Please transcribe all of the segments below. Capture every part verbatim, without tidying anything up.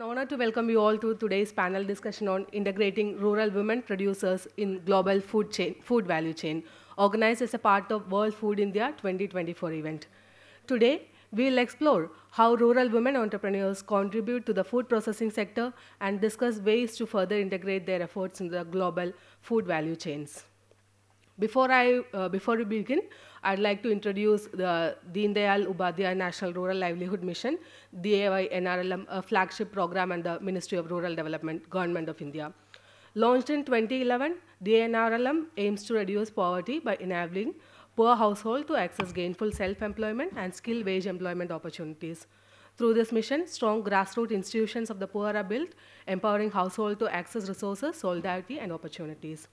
an honor to welcome you all to today's panel discussion on integrating rural women producers in global food chain, food value chain, organized as a part of World Food India twenty twenty-four event. Today, we'll explore how rural women entrepreneurs contribute to the food processing sector and discuss ways to further integrate their efforts in the global food value chains. Before, I, uh, before we begin, I'd like to introduce the Deendayal Upadhyaya National Rural Livelihood Mission, D A Y N R L M, a flagship program under the Ministry of Rural Development, Government of India. Launched in twenty eleven, D A Y N R L M aims to reduce poverty by enabling poor households to access gainful self-employment and skilled wage employment opportunities. Through this mission, strong grassroots institutions of the poor are built, empowering households to access resources, solidarity, and opportunities.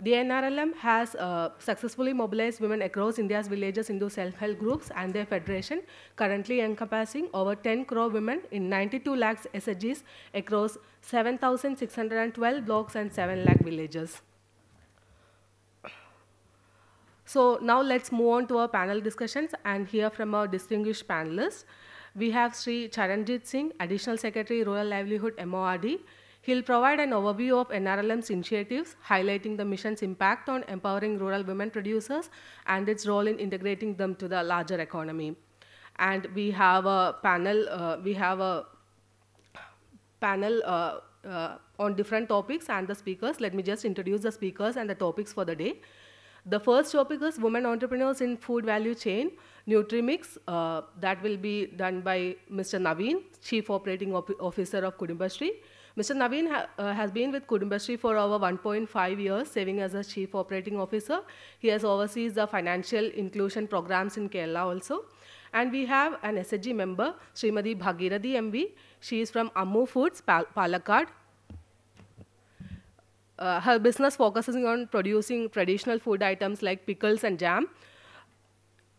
The N R L M has uh, successfully mobilized women across India's villages into self-help groups and their federation, currently encompassing over ten crore women in ninety-two lakhs S H Gs across seven thousand six hundred twelve blocks and seven lakh villages. So now let's move on to our panel discussions and hear from our distinguished panelists. We have Sri Charanjit Singh, Additional Secretary, Rural Livelihood, M O R D. He'll provide an overview of N R L M's initiatives, highlighting the mission's impact on empowering rural women producers and its role in integrating them to the larger economy. And we have a panel, uh, we have a panel uh, uh, on different topics and the speakers. Let me just introduce the speakers and the topics for the day. The first topic is Women Entrepreneurs in Food Value Chain, Nutrimix. Uh, that will be done by Mister Naveen, Chief Operating Op Officer of Kudumbashree. Mister Naveen ha uh, has been with Kudumbashree for over one point five years, serving as a Chief Operating Officer. He has oversees the financial inclusion programs in Kerala also. And we have an S H G member, Srimadhi Bhagirathi M V. She is from Ammu Foods, Pal Palakad. Uh, her business focuses on producing traditional food items like pickles and jam.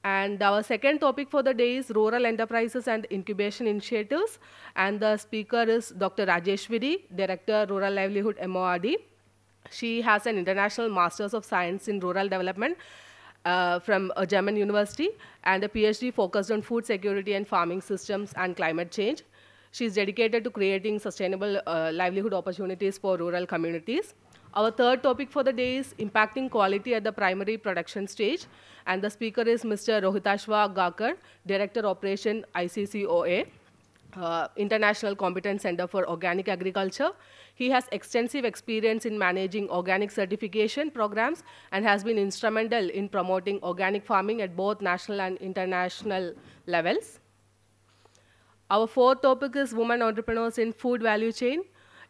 And our second topic for the day is Rural Enterprises and Incubation Initiatives. And the speaker is Doctor Rajeshwari, Director, Rural Livelihood, M O R D. She has an International Masters of Science in Rural Development uh, from a German university and a P H D focused on food security and farming systems and climate change. She is dedicated to creating sustainable uh, livelihood opportunities for rural communities. Our third topic for the day is impacting quality at the primary production stage. And the speaker is Mister Rohitashwa Garkar, Director Operation I C C O A, uh, International Competence Center for Organic Agriculture. He has extensive experience in managing organic certification programs and has been instrumental in promoting organic farming at both national and international levels. Our fourth topic is Women Entrepreneurs in Food Value Chain,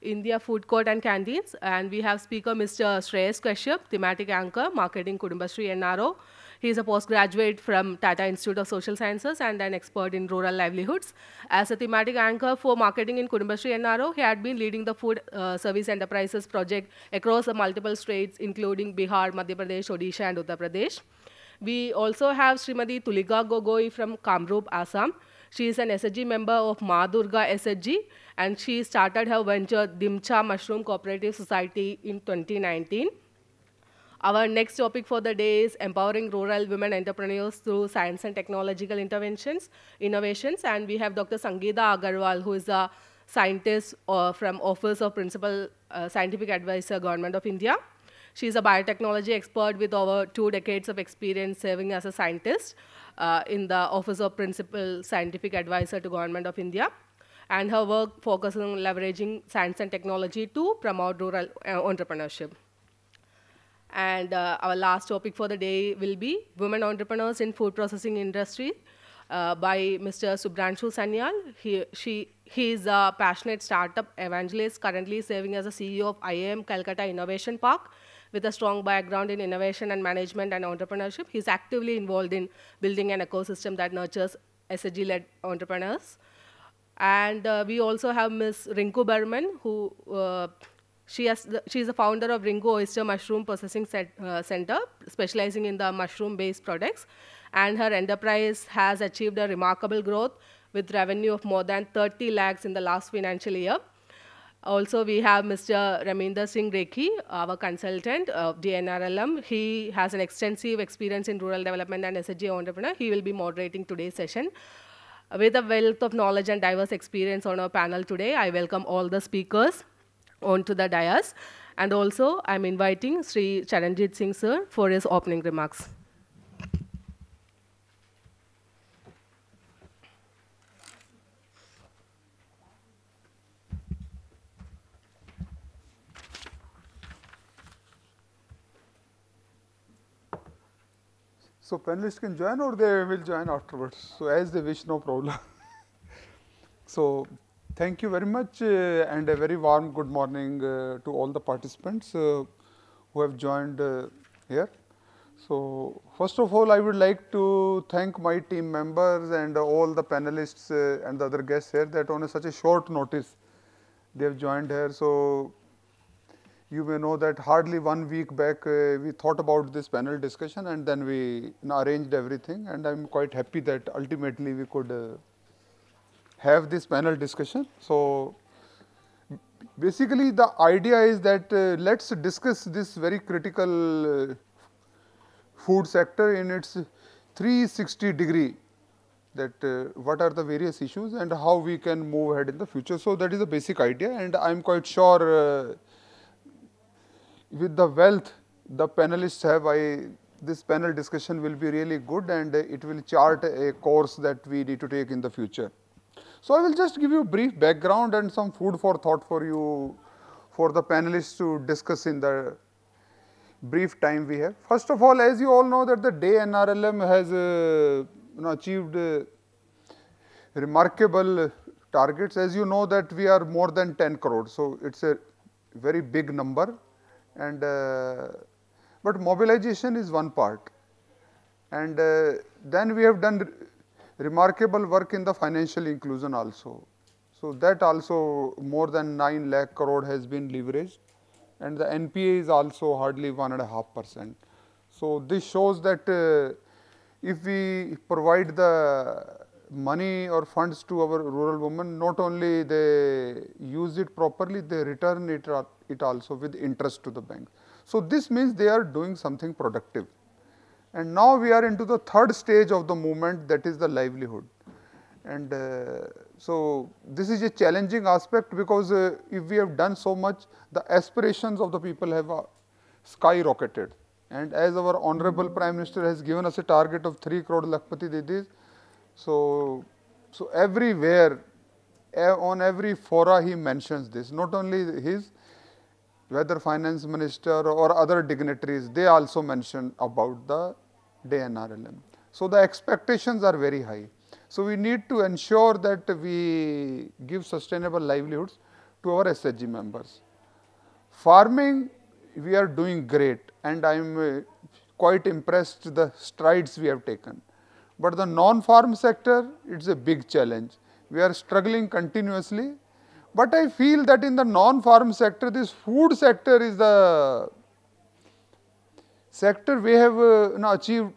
India Food Court and Canteens. And we have speaker Mister Shreyas Kashyap, Thematic Anchor, Marketing Kudumbashree N R O. He is a postgraduate from Tata Institute of Social Sciences and an expert in rural livelihoods. As a thematic anchor for marketing in Kudumbashree N R O, he had been leading the food uh, service enterprises project across the multiple states, including Bihar, Madhya Pradesh, Odisha, and Uttar Pradesh. We also have Srimati Tulika Gogoi from Kamrup, Assam. She is an S H G member of Ma Durga S H G, and she started her venture Dimcha Mushroom Cooperative Society in twenty nineteen. Our next topic for the day is empowering rural women entrepreneurs through science and technological interventions, innovations, and we have Doctor Sangeeta Agarwal, who is a scientist uh, from Office of Principal uh, Scientific Advisor, Government of India. She is a biotechnology expert with over two decades of experience serving as a scientist Uh, in the Office of Principal Scientific Advisor to Government of India. And her work focuses on leveraging science and technology to promote rural uh, entrepreneurship. And uh, our last topic for the day will be Women Entrepreneurs in Food Processing Industry uh, by Mister Subhrangshu Sanyal. He, she, he is a passionate startup evangelist currently serving as a C E O of I I M Calcutta Innovation Park. With a strong background in innovation and management and entrepreneurship, he's actively involved in building an ecosystem that nurtures S H G-led entrepreneurs. And uh, we also have Miz Rinku Burman, who uh, she has the, she's the founder of Rinku Oyster Mushroom Processing Set, uh, Center, specializing in the mushroom-based products. And her enterprise has achieved a remarkable growth with revenue of more than thirty lakhs in the last financial year. Also, we have Mister Raminder Singh Rekhi, our consultant of D N R L M. He has an extensive experience in rural development and S H G entrepreneur. He will be moderating today's session. With a wealth of knowledge and diverse experience on our panel today, I welcome all the speakers onto the dais. And also, I'm inviting Sri Charanjit Singh sir for his opening remarks. So panelists can join or they will join afterwards. So as they wish, no problem. So thank you very much uh, and a very warm good morning uh, to all the participants uh, who have joined uh, here. So first of all, I would like to thank my team members and uh, all the panelists uh, and the other guests here that on a, such a short notice they have joined here. So you may know that hardly one week back uh, we thought about this panel discussion and then we you know, arranged everything, and I am quite happy that ultimately we could uh, have this panel discussion. So basically the idea is that uh, let's discuss this very critical uh, food sector in its three sixty degree, that uh, what are the various issues and how we can move ahead in the future. So that is the basic idea, and I am quite sure uh, with the wealth the panelists have, I, this panel discussion will be really good and it will chart a course that we need to take in the future. So I will just give you a brief background and some food for thought for you, for the panelists to discuss in the brief time we have. First of all, as you all know that the day N R L M has uh, you know, achieved uh, remarkable targets. As you know that we are more than ten crores, so it's a very big number. And uh, but mobilization is one part, and uh, then we have done re remarkable work in the financial inclusion also. So that also more than nine lakh crore has been leveraged, and the N P A is also hardly one and a half percent. So this shows that uh, if we provide the money or funds to our rural women, not only they use it properly, they return it, it also with interest to the bank. So this means they are doing something productive. And now we are into the third stage of the movement, that is the livelihood. And uh, so this is a challenging aspect because uh, if we have done so much, the aspirations of the people have uh, skyrocketed. And as our Honorable Prime Minister has given us a target of three crore Lakpati Didis, So, so everywhere, on every fora he mentions this, not only his, whether finance minister or other dignitaries, they also mention about the day N R L M. So the expectations are very high. So we need to ensure that we give sustainable livelihoods to our S H G members. Farming, we are doing great, and I am quite impressed the strides we have taken. But the non-farm sector, it's a big challenge. We are struggling continuously. But I feel that in the non-farm sector, this food sector is the sector we have uh, you know, achieved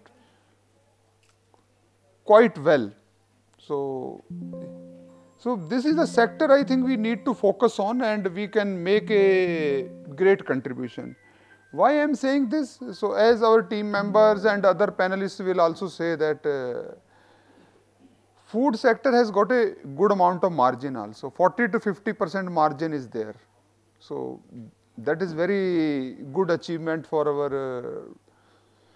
quite well. So, so this is a sector I think we need to focus on, and we can make a great contribution. Why I am saying this? So as our team members and other panelists will also say that uh, food sector has got a good amount of margin also, forty to fifty percent margin is there. So that is very good achievement for our uh,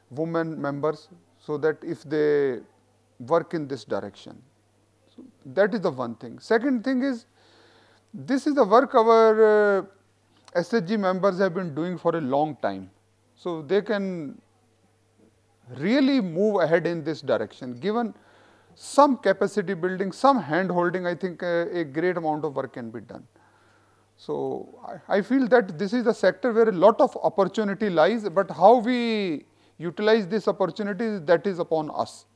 women members, so that if they work in this direction. So that is the one thing. Second thing is, this is the work our uh, S H G members have been doing for a long time, so they can really move ahead in this direction. Given some capacity building, some hand holding, I think uh, a great amount of work can be done. So I, I feel that this is the sector where a lot of opportunity lies, but how we utilize this opportunity, that is upon us.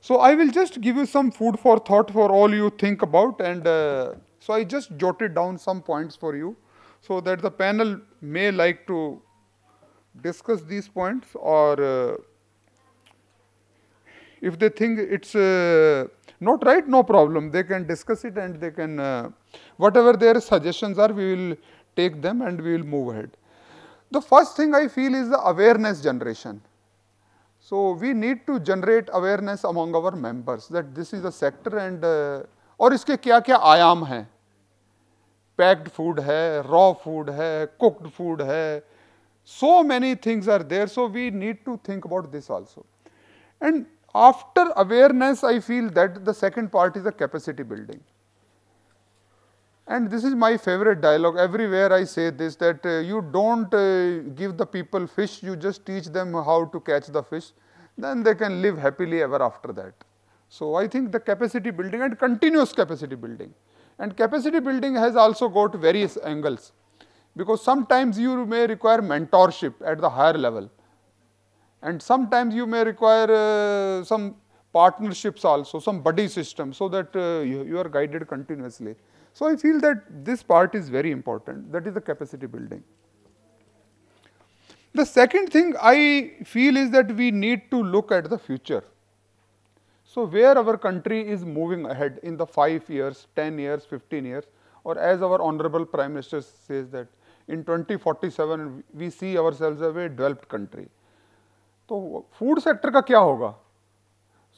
So I will just give you some food for thought for all you think about, and uh, so I just jotted down some points for you, so that the panel may like to discuss these points, or uh, if they think it's uh, not right, no problem, they can discuss it, and they can, uh, whatever their suggestions are, we will take them and we will move ahead. The first thing I feel is the awareness generation. So we need to generate awareness among our members that this is a sector and और इसके क्या क्या आयाम हैं. Packed food है, raw food है, cooked food है. So many things are there. So we need to think about this also. And after awareness, I feel that the second part is the capacity building. And this is my favorite dialogue. Everywhere I say this, that uh, you don't uh, give the people fish, you just teach them how to catch the fish. Then they can live happily ever after that. So I think the capacity building and continuous capacity building. And capacity building has also got various angles. Because sometimes you may require mentorship at the higher level. And sometimes you may require uh, some partnerships also, some buddy system, so that uh, you, you are guided continuously. So I feel that this part is very important, that is the capacity building. The second thing I feel is that we need to look at the future. So where our country is moving ahead in the five years, ten years, fifteen years, or as our Honorable Prime Minister says that in twenty forty-seven we see ourselves as a developed country. So food sector ka kya hoga?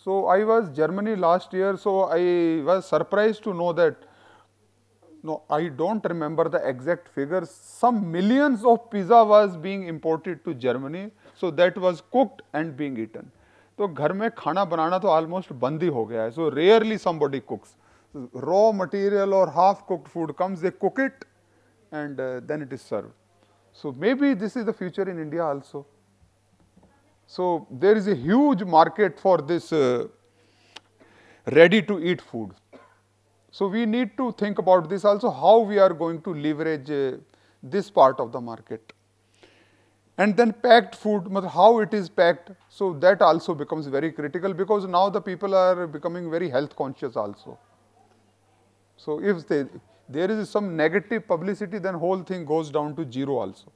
So I was in Germany last year, so I was surprised to know that, no, I don't remember the exact figures, some millions of pizza was being imported to Germany, so that was cooked and being eaten. So घर में खाना बनाना तो almost बंद ही हो गया है. So rarely somebody cooks. Raw material or half cooked food comes, they cook it and uh, then it is served. So maybe this is the future in India also. So there is a huge market for this uh, ready to eat food. So we need to think about this also, how we are going to leverage uh, this part of the market. And then packed food, how it is packed, so that also becomes very critical because now the people are becoming very health conscious also. So if they, there is some negative publicity, then whole thing goes down to zero also.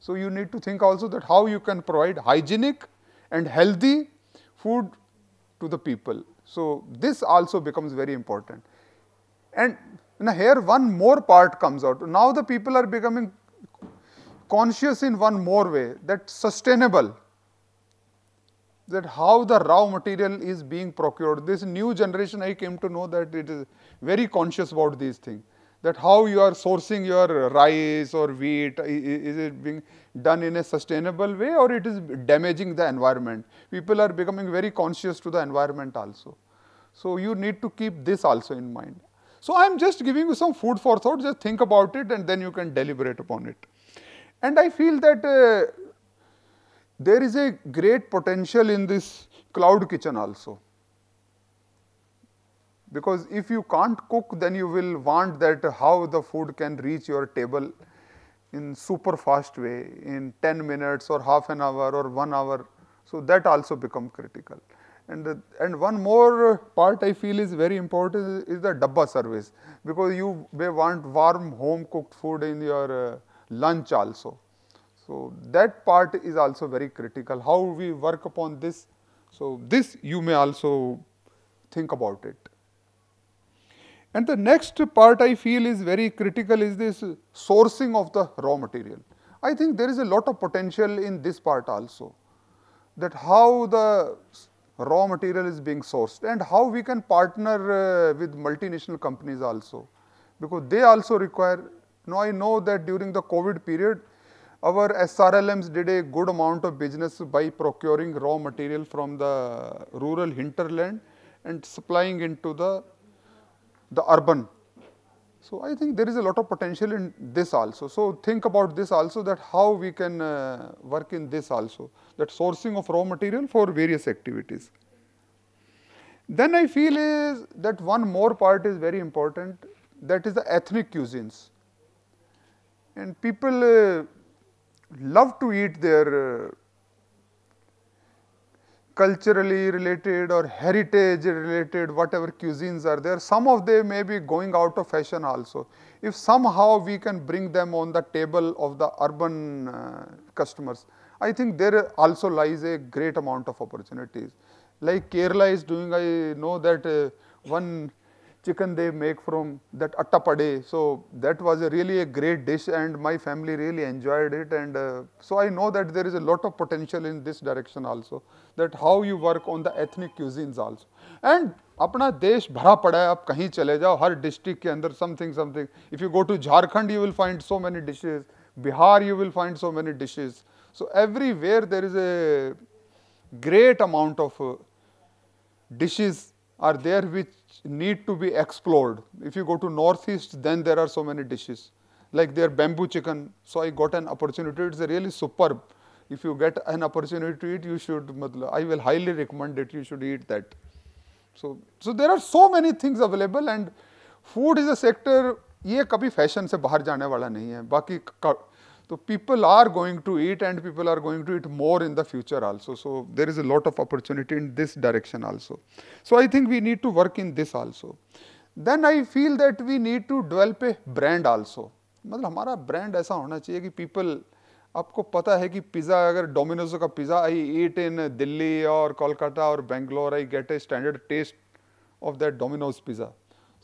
So you need to think also that how you can provide hygienic and healthy food to the people. So this also becomes very important. And now here one more part comes out. Now the people are becoming conscious in one more way, that sustainable, that how the raw material is being procured. This new generation, I came to know that it is very conscious about these things, that how you are sourcing your rice or wheat, is it being done in a sustainable way or it is damaging the environment. People are becoming very conscious to the environment also. So you need to keep this also in mind. So I am just giving you some food for thought, just think about it and then you can deliberate upon it. And I feel that uh, there is a great potential in this cloud kitchen also. Because if you can't cook, then you will want that how the food can reach your table in super fast way, in ten minutes or half an hour or one hour. So that also becomes critical. And, uh, and one more part I feel is very important is the dabba service. Because you may want warm home cooked food in your uh, lunch also. So that part is also very critical. How we work upon this. So this you may also think about it. And the next part I feel is very critical is this sourcing of the raw material. I think there is a lot of potential in this part also, that how the raw material is being sourced and how we can partner uh, with multinational companies also, because they also require, now I know that during the COVID period, our S R L Ms did a good amount of business by procuring raw material from the rural hinterland and supplying into the the urban. So I think there is a lot of potential in this also. So think about this also, that how we can uh, work in this also, that sourcing of raw material for various activities. Then I feel is that one more part is very important, that is the ethnic cuisines. And people uh, love to eat their uh, culturally related or heritage related whatever cuisines are there. Some of them may be going out of fashion also. If somehow we can bring them on the table of the urban uh, customers, I think there also lies a great amount of opportunities. Like Kerala is doing, I know that uh, one chicken they make from that attapade. So that was a really a great dish and my family really enjoyed it. And uh, so I know that there is a lot of potential in this direction also, that how you work on the ethnic cuisines also. And apna desh bhara pada hai, aap kahin chale jao, har district ke andar something something. If you go to Jharkhand, you will find so many dishes. Bihar, you will find so many dishes. So everywhere there is a great amount of uh, dishes are there which need to be explored. If you go to northeast, then there are so many dishes, like their bamboo chicken. So I got an opportunity. It's a really superb. If you get an opportunity to eat, you should, I will highly recommend it. You should eat that. So, so there are so many things available, and food is a sector. ये कभी fashion से बाहर जाने वाला नहीं है. बाकी तो people are going to eat, and people are going to eat more in the future also. So there is a lot of opportunity in this direction also. So I think we need to work in this also. Then I feel that we need to develop a brand also. मतलब हमारा brand ऐसा होना चाहिए कि people, आपको पता है कि pizza, अगर Domino's का pizza I eat in Delhi और Kolkata और Bangalore, I get a standard taste of that Domino's pizza.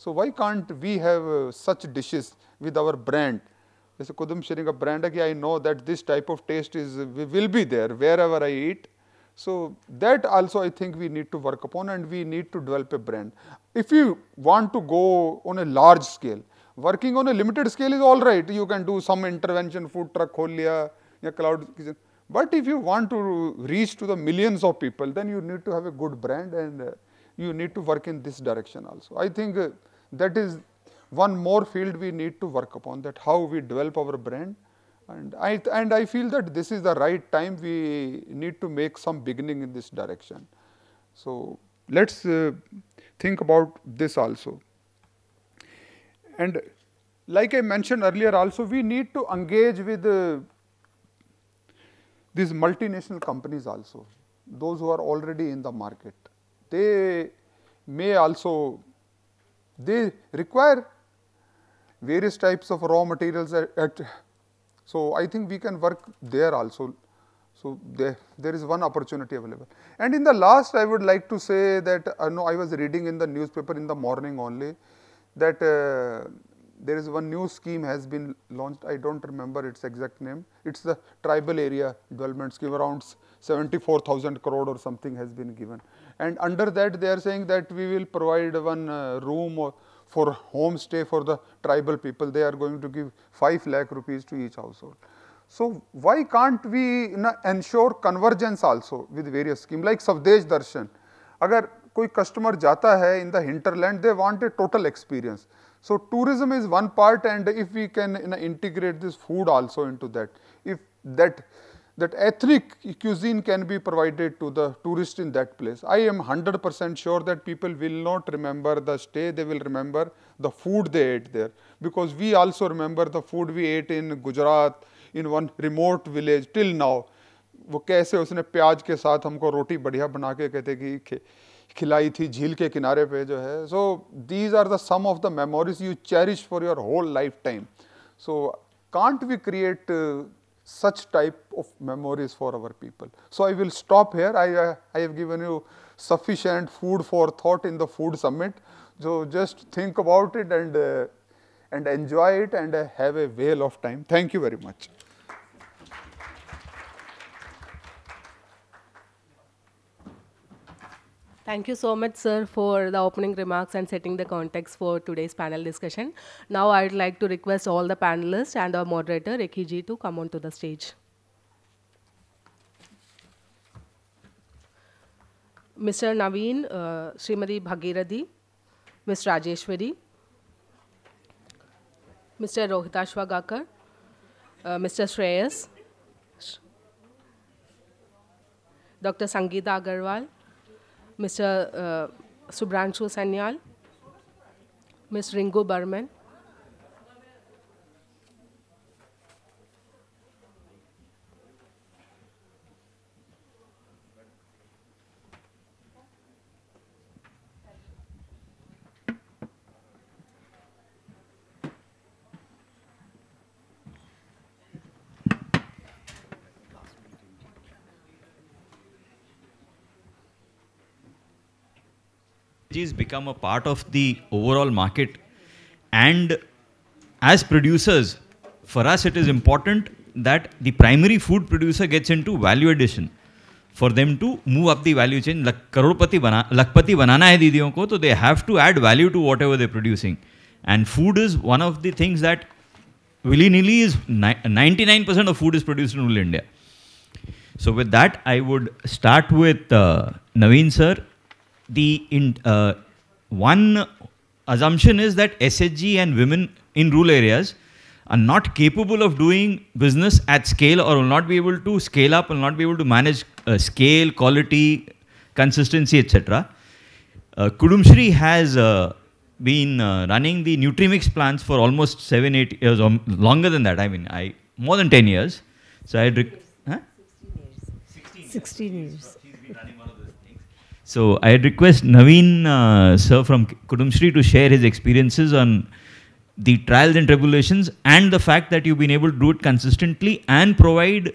So why can't we have uh, such dishes with our brand? Jaise Kudumbashree ka brand hai ki I know that this type of taste is will be there wherever I eat. So that also I think we need to work upon, and we need to develop a brand. If you want to go on a large scale, working on a limited scale is all right. You can do some intervention, food truck khol liya, ya cloud kitchen. But if you want to reach to the millions of people, then you need to have a good brand, and uh, you need to work in this direction also. I think uh, that is one more field we need to work upon, that how we develop our brand. And I, and I feel that this is the right time. We need to make some beginning in this direction. So let's uh, think about this also. And like I mentioned earlier also, we need to engage with uh, these multinational companies also, those who are already in the market. They may also, they require various types of raw materials at, at so I think we can work there also. So there, there is one opportunity available. And in the last, I would like to say that uh, no, I was reading in the newspaper in the morning only that uh, there is one new scheme has been launched. I don't remember its exact name. It's the tribal area development scheme, around seventy-four thousand crore or something has been given. And under that, they are saying that we will provide one uh, room or for home stay for the tribal people. They are going to give five lakh rupees to each household. So why can't we na, ensure convergence also with various schemes like Savdesh Darshan? Agar koi customer jata hai in the hinterland, they want a total experience. So tourism is one part, and if we can na, integrate this food also into that, if that that ethnic cuisine can be provided to the tourist in that place, I am one hundred percent sure that people will not remember the stay, they will remember the food they ate there. Because we also remember the food we ate in Gujarat, in one remote village till now. वो कैसे उसने प्याज के साथ हमको रोटी बढ़िया बना के कहते कि खिलाई थी झील के किनारे पे जो है. So these are the sum of the memories you cherish for your whole lifetime. So can't we create uh, such type of memories for our people? So I will stop here. I, uh, I have given you sufficient food for thought in the food summit. So just think about it and, uh, and enjoy it, and uh, have a whale of time. Thank you very much. Thank you so much, sir, for the opening remarks and setting the context for today's panel discussion. Now, I would like to request all the panelists and our moderator, Rekhi ji, to come onto the stage. Mister Naveen, uh, Srimadhi Bhagirathi, Miz Rajeshwari, Mister Rohitashwa Garkar, uh, Mister Shreyas, Doctor Sangeeta Agarwal, Mister Uh, Subhranshu Sanyal, Miz Rinku Burman, energies become a part of the overall market. And as producers, for us it is important that the primary food producer gets into value addition. For them to move up the value chain, like karodpati bana, lakpati banana hai didiyon ko, so they have to add value to whatever they're producing. And food is one of the things that willy-nilly is ninety-nine percent of food is produced in rural India. So with that, I would start with uh, Naveen sir. The in, uh, one assumption is that S H G and women in rural areas are not capable of doing business at scale, or will not be able to scale up, will not be able to manage uh, scale, quality, consistency, et cetera. Uh, Kudumbashree has uh, been uh, running the Nutrimix plants for almost seven, eight years, or longer than that. I mean, I more than ten years. So I rec huh? sixteen years. sixteen years. She's been running one of those things. So I request Naveen uh, sir from Kudumbashree to share his experiences on the trials and tribulations, and the fact that you've been able to do it consistently and provide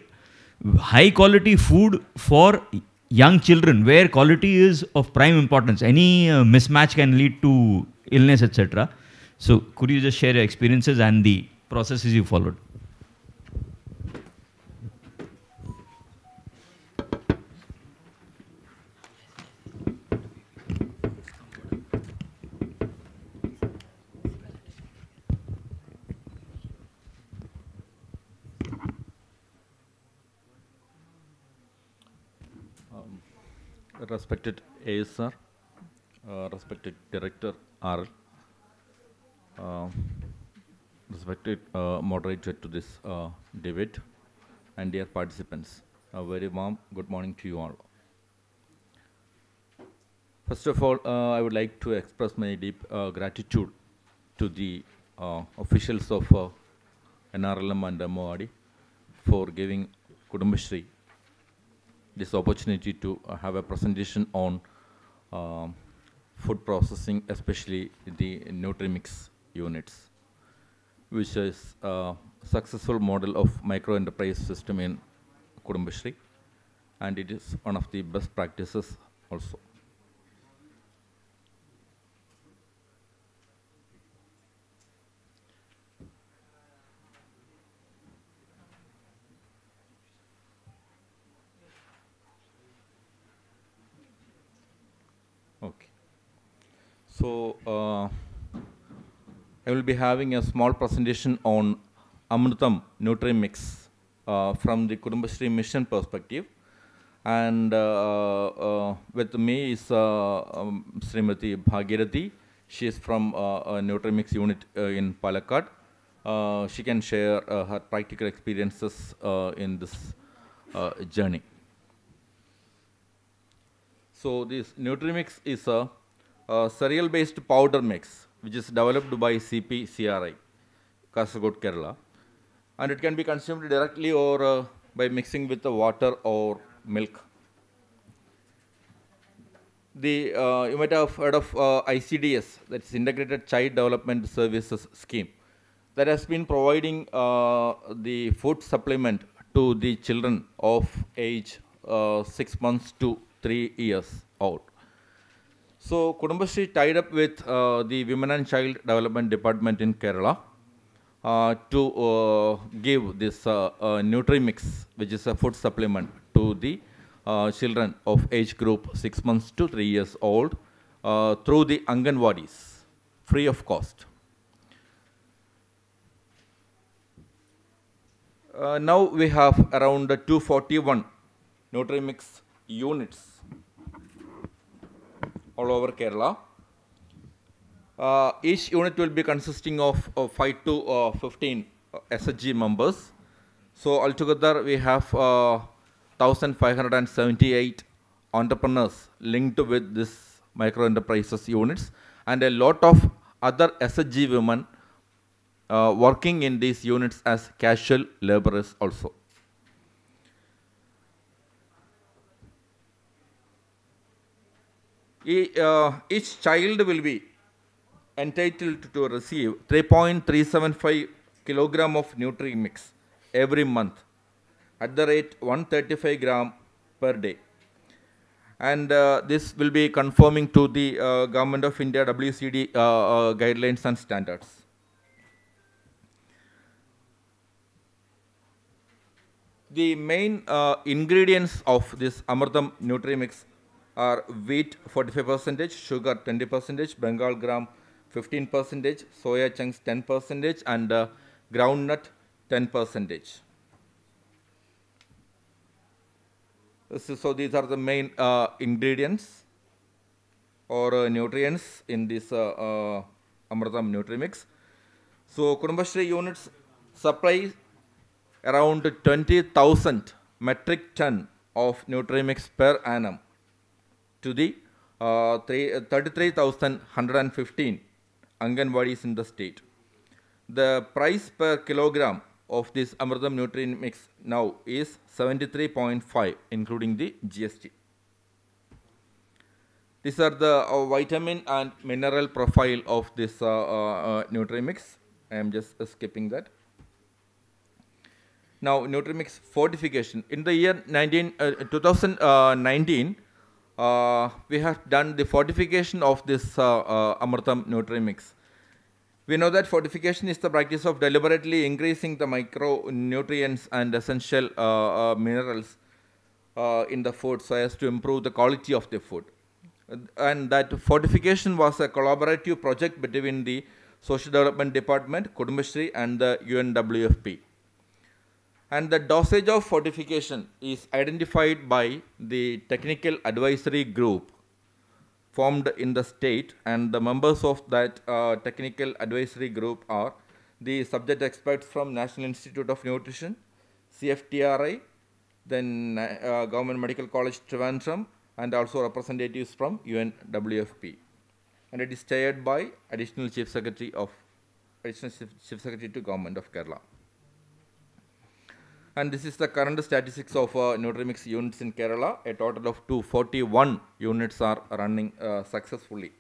high quality food for young children, where quality is of prime importance. Any uh, mismatch can lead to illness, et cetera. So could you just share your experiences and the processes you followed? Respected A S R, uh, respected Director R L, uh, respected uh, moderator to this uh, debate, and dear participants, a very warm good morning to you all. First of all, uh, I would like to express my deep uh, gratitude to the uh, officials of uh, N R L M and M O R D for giving Kudumbashree this opportunity to uh, have a presentation on uh, food processing, especially the Nutrimix units, which is a successful model of micro-enterprise system in Kudumbashree, and it is one of the best practices also. So, uh, I will be having a small presentation on Amrutam Nutrimix uh, from the Kudumbashree mission perspective. And uh, uh, with me is uh, um, Srimadhi Bhagirathi. She is from uh, a Nutrimix unit uh, in Palakad. Uh, she can share uh, her practical experiences uh, in this uh, journey. So, this Nutrimix is a Uh, cereal-based powder mix, which is developed by C P C R I, Kasargod, Kerala. And it can be consumed directly or uh, by mixing with the water or milk. The, uh, you might have heard of uh, I C D S, that's Integrated Child Development Services Scheme, that has been providing uh, the food supplement to the children of age uh, six months to three years old. So Kudumbashree tied up with uh, the Women and Child Development Department in Kerala uh, to uh, give this uh, uh, Nutrimix, which is a food supplement, to the uh, children of age group six months to three years old uh, through the Anganwadis, free of cost. Uh, now we have around two forty-one Nutrimix units all over Kerala. Uh, each unit will be consisting of, of five to fifteen uh, S H G members. So altogether we have uh, one thousand five hundred seventy-eight entrepreneurs linked with this micro-enterprises units, and a lot of other S H G women uh, working in these units as casual laborers also. E, uh, each child will be entitled to receive three point three seven five kilograms of Nutrimix every month at the rate one hundred thirty-five grams per day. and uh, this will be conforming to the uh, Government of India W C D uh, uh, guidelines and standards. The main uh, ingredients of this Amrutam Nutrimix are wheat forty-five percent, sugar twenty percent, Bengal gram fifteen percent, soya chunks ten percent, and uh, groundnut ten percent. So these are the main uh, ingredients or uh, nutrients in this uh, uh, Amrutam Nutrimix. So Kudumbashree units supply around twenty thousand metric ton of Nutrimix per annum to the uh, thirty-three thousand one hundred fifteen Anganwadis in the state. The price per kilogram of this Amrutam Nutrimix now is seventy-three point five, including the G S T. These are the uh, vitamin and mineral profile of this uh, uh, Nutrimix. I am just uh, skipping that. Now, Nutrimix fortification. In the year nineteen, uh, twenty nineteen, uh, we have done the fortification of this uh, uh, Amrutam Nutrimix. We know that fortification is the practice of deliberately increasing the micronutrients and essential uh, uh, minerals uh, in the food so as to improve the quality of the food. And that fortification was a collaborative project between the Social Development Department, Kudumbashree, and the U N W F P. And the dosage of fortification is identified by the Technical Advisory Group formed in the state, and the members of that uh, technical advisory group are the subject experts from National Institute of Nutrition, C F T R I, then uh, Government Medical College Trivandrum, and also representatives from U N W F P. And it is chaired by Additional Chief Secretary of Additional Chief Secretary to Government of Kerala. And this is the current statistics of uh, Nutrimix units in Kerala. A total of two hundred forty-one units are running uh, successfully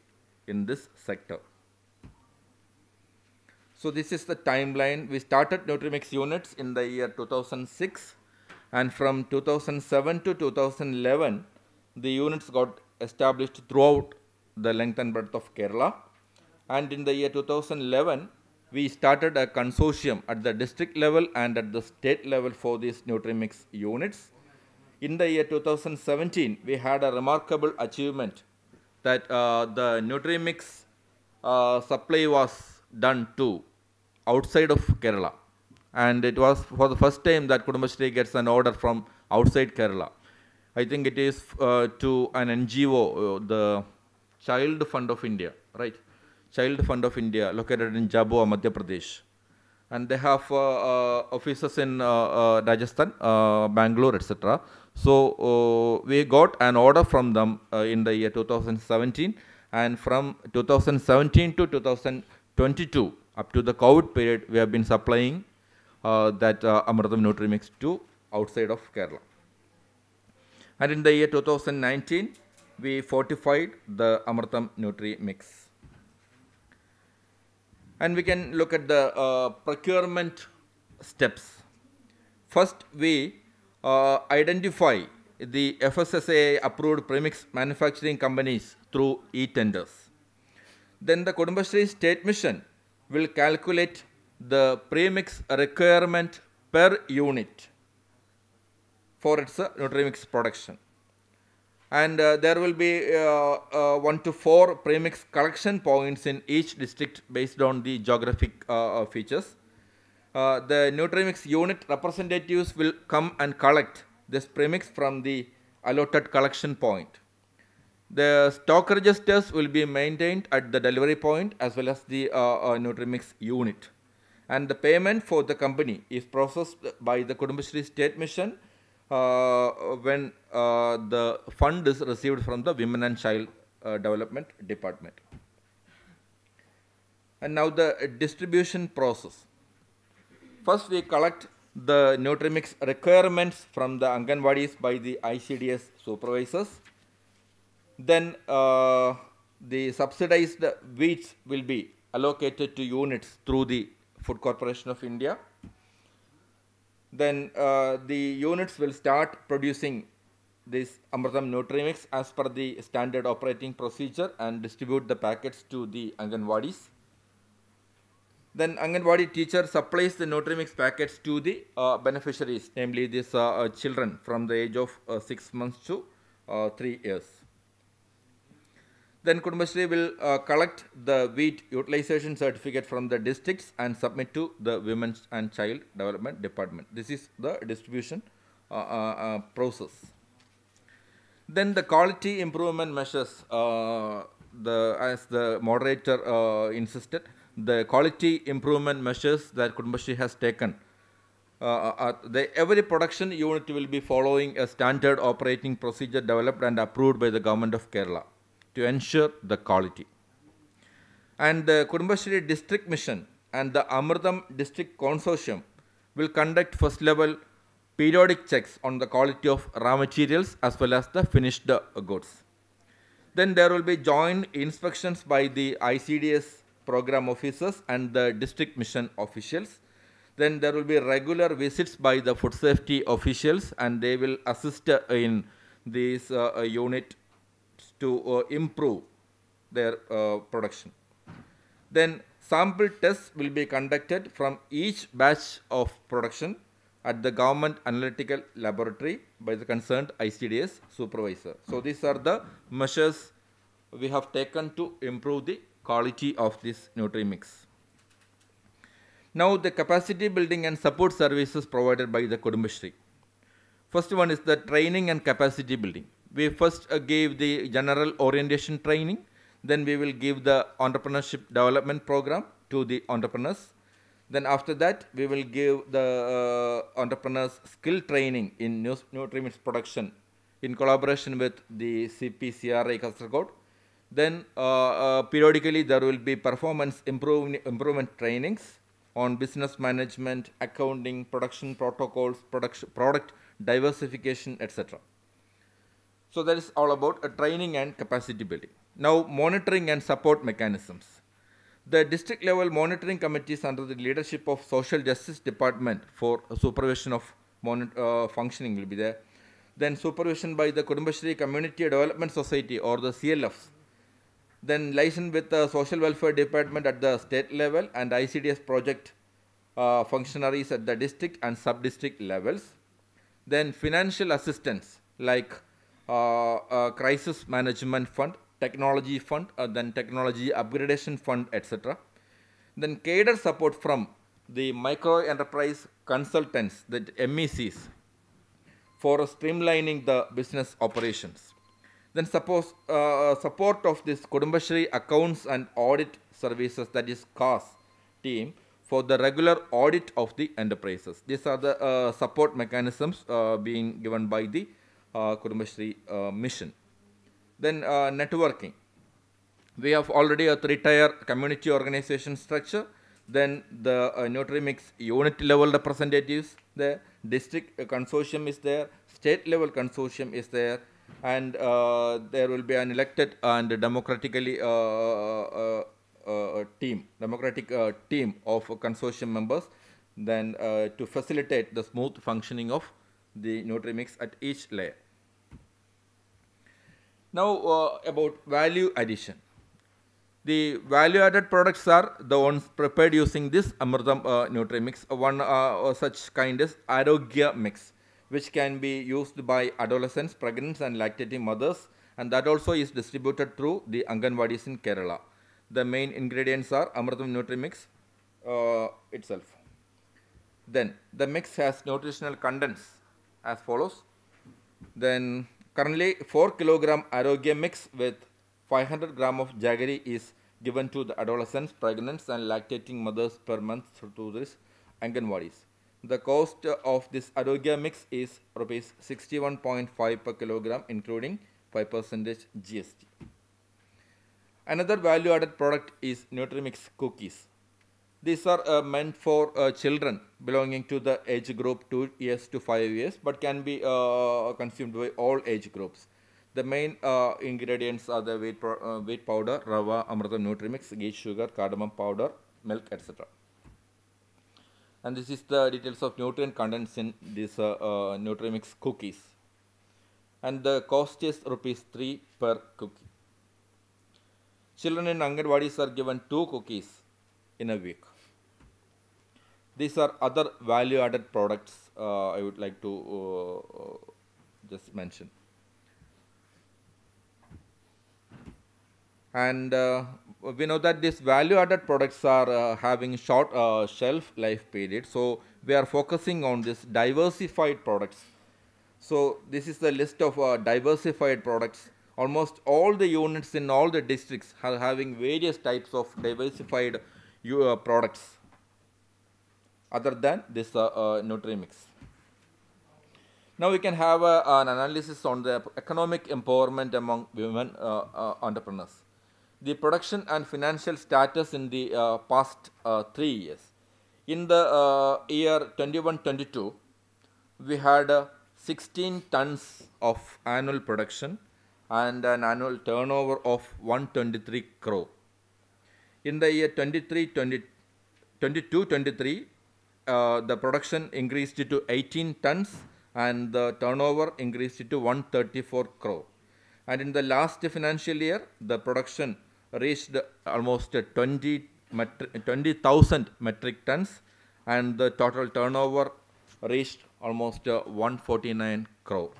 in this sector. So this is the timeline. We started Nutrimix units in the year two thousand six, and from two thousand seven to two thousand eleven, the units got established throughout the length and breadth of Kerala. And in the year two thousand eleven, we started a consortium at the district level and at the state level for these Nutrimix units. In the year two thousand seventeen, we had a remarkable achievement that uh, the Nutrimix uh, supply was done to outside of Kerala. And it was for the first time that Kudumbashree gets an order from outside Kerala. I think it is uh, to an N G O, uh, the Child Fund of India, right? Child Fund of India, located in Jabua, Madhya Pradesh. And they have uh, uh, offices in uh, uh, Rajasthan, uh, Bangalore, et cetera. So uh, we got an order from them uh, in the year two thousand seventeen. And from two thousand seventeen to two thousand twenty-two, up to the COVID period, we have been supplying uh, that uh, Amrutam Nutrimix to outside of Kerala. And in the year two thousand nineteen, we fortified the Amrutam Nutrimix. And we can look at the uh, procurement steps. First, we uh, identify the F S S A I-approved premix manufacturing companies through e-tenders. Then the Kudumbashree State Mission will calculate the premix requirement per unit for its uh, Nutrimix production. And uh, there will be uh, uh, one to four premix collection points in each district based on the geographic uh, features. Uh, the Nutrimix unit representatives will come and collect this premix from the allotted collection point. The stock registers will be maintained at the delivery point as well as the uh, uh, Nutrimix unit. And the payment for the company is processed by the Kudumbashree State Mission Uh, when uh, the fund is received from the Women and Child uh, Development Department. And now the uh, distribution process. First, we collect the Nutrimix requirements from the Anganwadis by the I C D S supervisors. Then uh, the subsidized wheats will be allocated to units through the Food Corporation of India. Then uh, the units will start producing this Amrutam Nutrimix as per the standard operating procedure and distribute the packets to the Anganwadis. Then Anganwadi teacher supplies the Nutrimix packets to the uh, beneficiaries, namely these uh, uh, children from the age of uh, six months to uh, three years. Then Kudumbashree will uh, collect the wheat utilization certificate from the districts and submit to the Women's and Child Development Department. This is the distribution uh, uh, process. Then the quality improvement measures, uh, the, as the moderator uh, insisted, the quality improvement measures that Kudumbashree has taken. Uh, uh, the, every production unit will be following a standard operating procedure developed and approved by the Government of Kerala to ensure the quality. And the Kudumbashree District Mission and the Amrutam District Consortium will conduct first level periodic checks on the quality of raw materials as well as the finished goods. Then there will be joint inspections by the I C D S program officers and the district mission officials. Then there will be regular visits by the food safety officials, and they will assist in these uh, unit to uh, improve their uh, production. Then sample tests will be conducted from each batch of production at the government analytical laboratory by the concerned I C D S supervisor. So these are the measures we have taken to improve the quality of this Nutrimix. Now the capacity building and support services provided by the Kudumbashree. First one is the training and capacity building. We first uh, gave the general orientation training, then we will give the entrepreneurship development program to the entrepreneurs. Then after that, we will give the uh, entrepreneurs skill training in Nutrimix production in collaboration with the C P C R I Kasargod. Then uh, uh, periodically there will be performance improve, improvement trainings on business management, accounting, production protocols, production, product diversification, et cetera. So that is all about a training and capacity building. Now monitoring and support mechanisms. The district level monitoring committees under the leadership of Social Justice Department for supervision of uh, functioning will be there. Then supervision by the Kudumbashree Community Development Society or the C L Fs. Then liaison with the Social Welfare Department at the state level and I C D S project uh, functionaries at the district and sub-district levels. Then financial assistance like Uh, uh, crisis management fund, technology fund, uh, then technology upgradation fund, et cetera. Then cater support from the micro enterprise consultants, the M E Cs, for streamlining the business operations. Then suppose, uh, support of this Kudumbashree accounts and audit services, that is C A S team, for the regular audit of the enterprises. These are the uh, support mechanisms uh, being given by the Uh, Kudumbashree uh, mission. Then uh, networking. We have already a three-tier community organization structure. Then the uh, Nutrimix unit level representatives there, district uh, consortium is there, state level consortium is there, and uh, there will be an elected and democratically uh, uh, uh, team, democratic uh, team of uh, consortium members. Then uh, to facilitate the smooth functioning of the Nutrimix at each layer. Now uh, about value addition. The value added products are the ones prepared using this Amrutam uh, Nutrimix. One uh, such kind is Arogya Mix, which can be used by adolescents, pregnant and lactating mothers, and that also is distributed through the Anganwadis in Kerala. The main ingredients are Amrutam Nutrimix uh, itself. Then the mix has nutritional contents as follows. Then currently four kilogram Arogya mix with five hundred gram of jaggery is given to the adolescents, pregnant and lactating mothers per month through this Anganwadis. The cost of this Arogya mix is rupees sixty-one point five per kilogram including five percent G S T. Another value added product is Nutrimix cookies. These are uh, meant for uh, children belonging to the age group two years to five years, but can be uh, consumed by all age groups. The main uh, ingredients are the wheat, uh, wheat powder, rava, Amrutam Nutrimix, ghee, sugar, cardamom powder, milk, et cetera. And this is the details of nutrient contents in these uh, uh, Nutrimix cookies. and the cost is rupees three per cookie. Children in Anganwadis are given two cookies in a week. These are other value-added products uh, I would like to uh, just mention. And uh, we know that these value-added products are uh, having short uh, shelf life period. So we are focusing on this diversified products. So this is the list of uh, diversified products. Almost all the units in all the districts are having various types of diversified uh, products other than this uh, uh, Nutrimix. Now we can have uh, an analysis on the economic empowerment among women uh, uh, entrepreneurs. The production and financial status in the uh, past uh, three years. In the uh, year twenty-one twenty-two, we had uh, sixteen tons of annual production and an annual turnover of one hundred twenty-three crore. In the year twenty-three twenty-two twenty-three, uh, the production increased to eighteen tons and the turnover increased to one hundred thirty-four crore. And in the last financial year, the production reached almost twenty thousand metric tons and the total turnover reached almost one hundred forty-nine crore.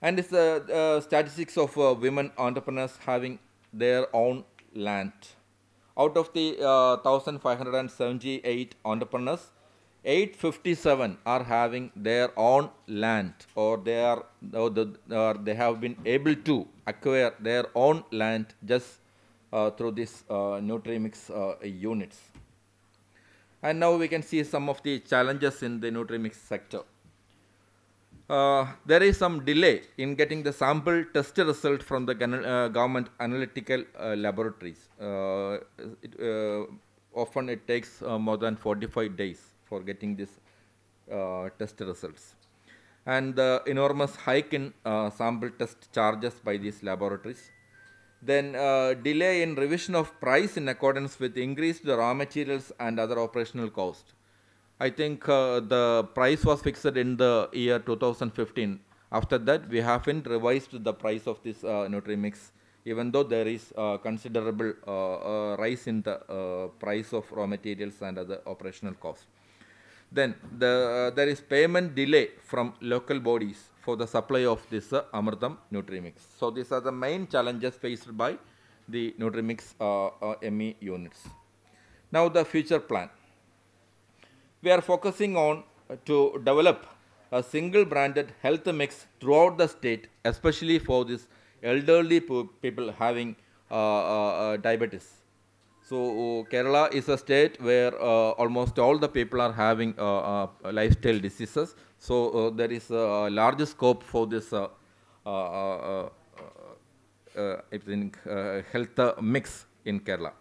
And it's the uh, uh, statistics of uh, women entrepreneurs having their own land. Out of the uh, one thousand five hundred seventy-eight entrepreneurs, eight hundred fifty-seven are having their own land, or they are or the, or they have been able to acquire their own land just uh, through this uh, Nutrimix uh, units. And now we can see some of the challenges in the Nutrimix sector. Uh, there is some delay in getting the sample test result from the uh, government analytical uh, laboratories. Uh, it, uh, often it takes uh, more than forty-five days for getting these uh, test results. And the enormous hike in uh, sample test charges by these laboratories. Then uh, delay in revision of price in accordance with increased raw materials and other operational costs. I think uh, the price was fixed in the year two thousand fifteen. After that, we haven't revised the price of this uh, Nutrimix, even though there is uh, considerable uh, uh, rise in the uh, price of raw materials and other operational costs. Then the, uh, there is payment delay from local bodies for the supply of this uh, Amrutam Nutrimix. So these are the main challenges faced by the Nutrimix uh, uh, M E units. Now the future plan. We are focusing on to develop a single branded health mix throughout the state, especially for these elderly people having uh, uh, diabetes. So uh, Kerala is a state where uh, almost all the people are having uh, uh, lifestyle diseases. So uh, there is a large scope for this uh, uh, uh, uh, uh, uh, health mix in Kerala.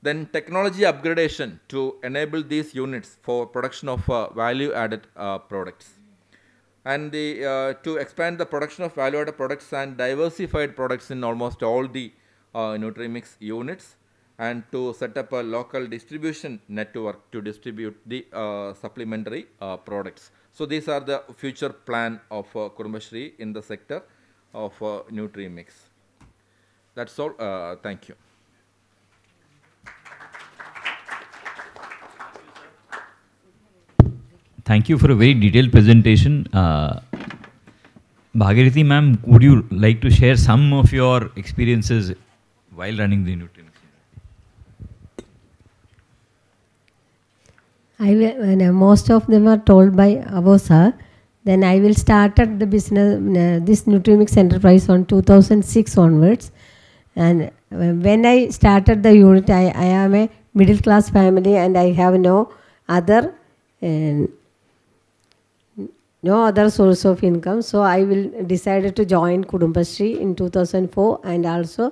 Then technology upgradation to enable these units for production of uh, value-added uh, products. And the, uh, to expand the production of value-added products and diversified products in almost all the uh, Nutrimix units, and to set up a local distribution network to distribute the uh, supplementary uh, products. So these are the future plan of uh, Kudumbashree in the sector of uh, Nutrimix. That's all. Uh, thank you. Thank you for a very detailed presentation. Uh, Bhagirathi ma'am, would you like to share some of your experiences while running the Nutrimix? I will, uh, most of them are told by our sir. Then I will started the business, uh, this Nutrimix enterprise on two thousand six onwards. And when I started the unit, I, I am a middle class family and I have no other uh, no other source of income, so I will decided to join Kudumbashree in two thousand four, and also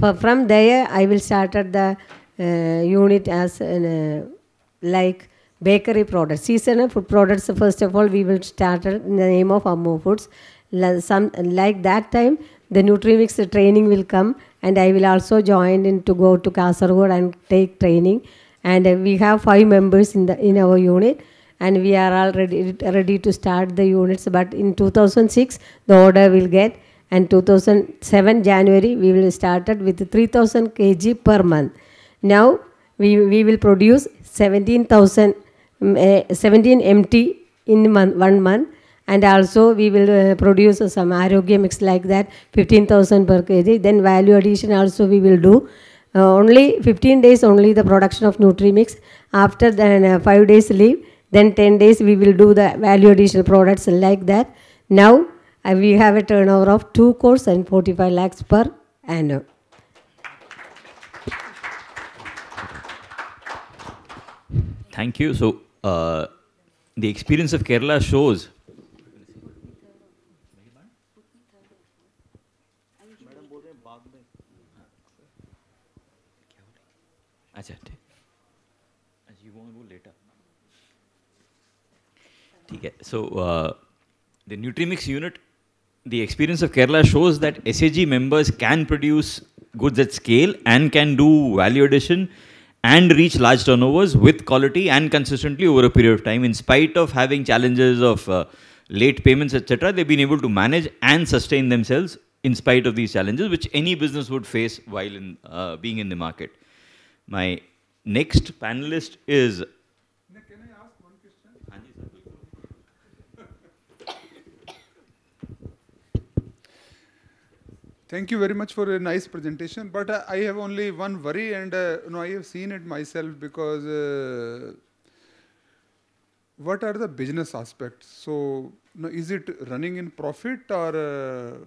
for, from there I will started the uh, unit as an, uh, like bakery products, seasonal food products. First of all, we will start in the name of Ammu Foods. Some like that time the Nutrimix training will come, and I will also join in to go to Kasargod and take training. And uh, we have five members in the in our unit. and we are all ready, ready to start the units. But in two thousand six, the order will get, and two thousand seven January, we will started with three thousand kilograms per month. Now, we, we will produce seventeen thousand, seventeen M T in month, one month. And also we will uh, produce uh, some arogya mix like that, fifteen thousand per kg. Then value addition also we will do. Uh, only fifteen days only the production of Nutrimix. After then uh, five days leave. Then ten days we will do the value additional products like that. Now uh, we have a turnover of two crores and forty-five lakhs per annum. Thank you. So uh, the experience of Kerala shows. So uh, the Nutrimix unit, the experience of Kerala shows that S A G members can produce goods at scale and can do value addition and reach large turnovers with quality and consistently over a period of time. In spite of having challenges of uh, late payments, et cetera, they've been able to manage and sustain themselves in spite of these challenges, which any business would face while in, uh, being in the market. My next panelist is... Thank you very much for a nice presentation, but uh, I have only one worry, and uh, you know, I have seen it myself, because uh, what are the business aspects? So, you know, is it running in profit or, uh,